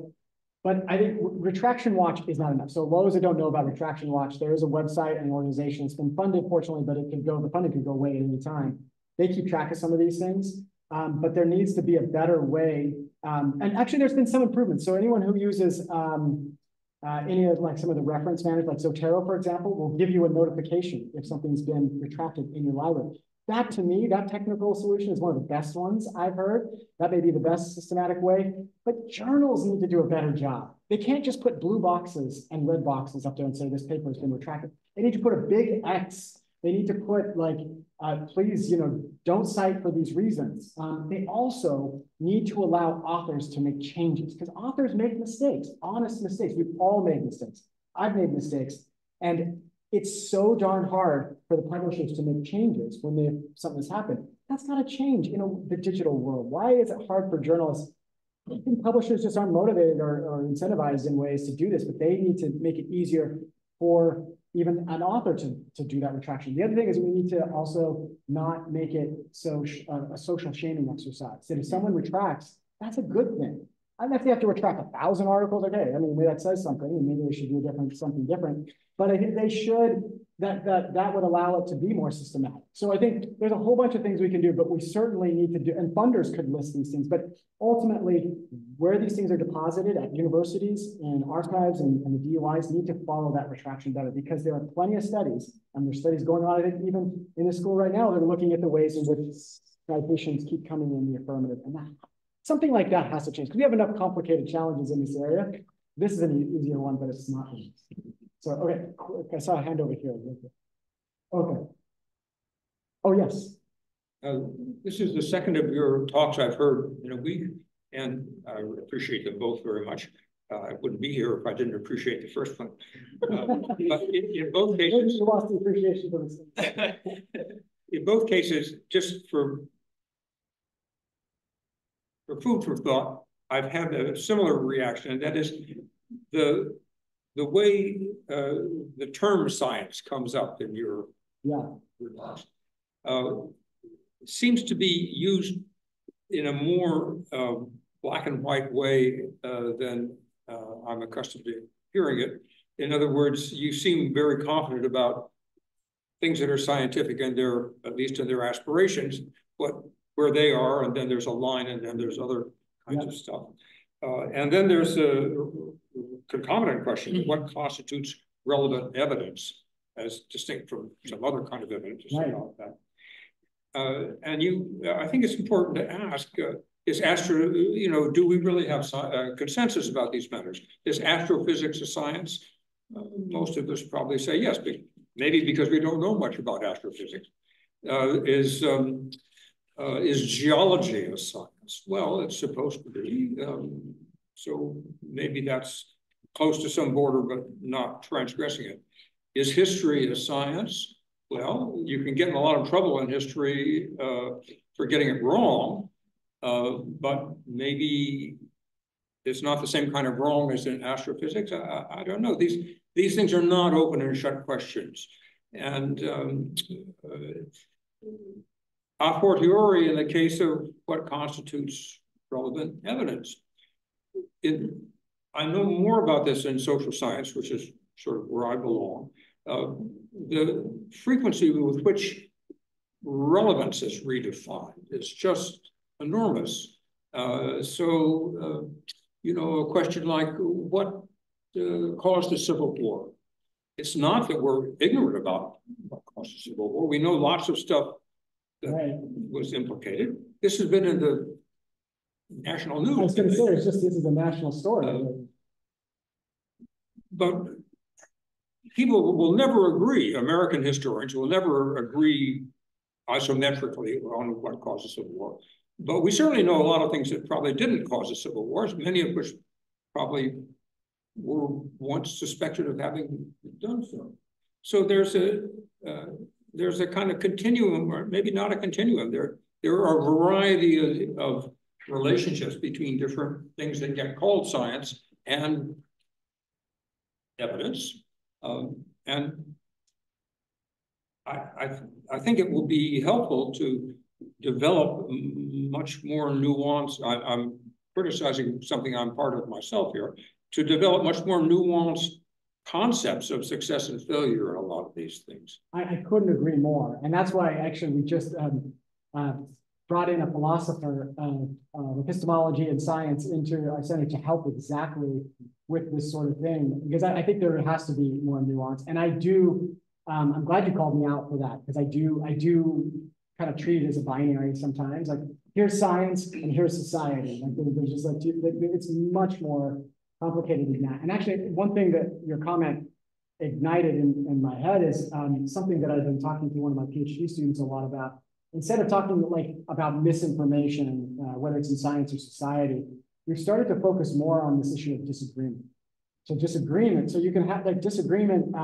But I think Retraction Watch is not enough. So those that don't know about Retraction Watch, there is a website and an organization. It's been funded, fortunately, but it could go, the funding could go away at any time. They keep track of some of these things, but there needs to be a better way. And actually, there's been some improvements. So anyone who uses any of like some of the reference managers, like Zotero, for example, will give you a notification if something's been retracted in your library. That, to me, that technical solution is one of the best ones I've heard. That may be the best systematic way, but journals need to do a better job. They can't just put blue boxes and red boxes up there and say, this paper has been retracted. They need to put a big X. They need to put like, please, you know, don't cite for these reasons. They also need to allow authors to make changes, because authors make mistakes, honest mistakes. We've all made mistakes. I've made mistakes. And it's so darn hard for the publishers to make changes when something's happened. That's got to change in the digital world. Why is it hard for journalists? I think publishers just aren't motivated or incentivized in ways to do this, but they need to make it easier for even an author to do that retraction. The other thing is we need to also not make it so a social shaming exercise. That if someone retracts, that's a good thing. I don't know if they have to retract 1,000 articles a day. I mean, maybe that says something, and maybe they should do something different. But I think they should, that would allow it to be more systematic. So I think there's a whole bunch of things we can do, but we certainly need to do, and funders could list these things, but ultimately where these things are deposited at universities and archives and the DOIs need to follow that retraction better, because there are plenty of studies, and there's studies going on, I think even in the school right now, they're looking at the ways in which citations keep coming in the affirmative, and that, something like that has to change, because we have enough complicated challenges in this area. This is an easier one, but it's not easy. So, okay, I saw a hand over here. Okay. Oh, yes. This is the second of your talks I've heard in a week, and I appreciate them both very much. I wouldn't be here if I didn't appreciate the first one. But in both cases, you lost the appreciation for this. In both cases, just for food for thought, I've had a similar reaction, and that is the way the term science comes up in your remarks seems to be used in a more black and white way than I'm accustomed to hearing it. In other words, you seem very confident about things that are scientific and their, at least in their aspirations, but where they are, and then there's a line, and then there's other kinds of stuff. And then there's a concomitant question, what constitutes relevant evidence as distinct from some other kind of evidence. And I think it's important to ask, do we really have consensus about these matters? Is astrophysics a science? Most of us probably say yes, but maybe because we don't know much about astrophysics. Is geology a science? Well, it's supposed to be. So maybe that's close to some border, but not transgressing it. Is history a science? Well, you can get in a lot of trouble in history for getting it wrong, but maybe it's not the same kind of wrong as in astrophysics. I don't know. These things are not open and shut questions. And a fortiori, in the case of what constitutes relevant evidence. I know more about this in social science, which is sort of where I belong. The frequency with which relevance is redefined is just enormous. You know, a question like what caused the Civil War? It's not that we're ignorant about what caused the Civil War. We know lots of stuff that was implicated. This has been in the national news. I was going to say, it's just, this is a national story. But people will never agree, American historians will never agree isometrically on what caused the Civil War. But we certainly know a lot of things that probably didn't cause the Civil Wars, many of which probably were once suspected of having done so. So there's a kind of continuum, or maybe not a continuum. There are a variety of relationships between different things that get called science and evidence. And I think it will be helpful to develop much more nuance. I'm criticizing something I'm part of myself here, to develop much more nuanced concepts of success and failure in a lot of these things. I couldn't agree more. And that's why actually we just brought in a philosopher of epistemology and science into our center to help exactly with this sort of thing, because I think there has to be more nuance. And I do, I'm glad you called me out for that, because I do kind of treat it as a binary sometimes. Like, here's science and here's society. Like, there's just like, it's much more complicated than that. And actually, one thing that your comment ignited in my head is something that I've been talking to one of my PhD students a lot about. Instead of talking like about misinformation, whether it's in science or society, we've started to focus more on this issue of disagreement. So disagreement, so you can have like disagreement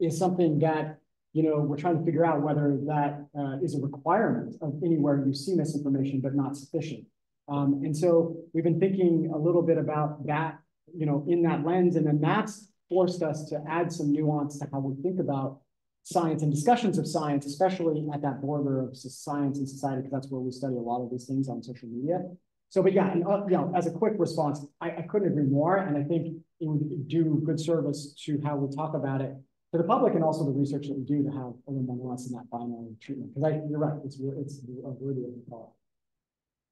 is something that, you know, we're trying to figure out whether that is a requirement of anywhere you see misinformation, but not sufficient. And so we've been thinking a little bit about that, you know, in that lens, and then that's forced us to add some nuance to how we think about science and discussions of science, especially at that border of science and society, because that's where we study a lot of these things on social media. So, but yeah, and, you know, as a quick response, I couldn't agree more, and I think it would do good service to how we talk about it to the public and also the research that we do to have a little more nuance in that binary treatment. Because you're right, it's worthy of the call.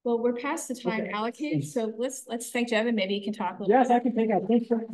Well, we're past the time allocated, so let's thank Jevin. Maybe you can talk a little bit. Yes, I can take that. Thanks for.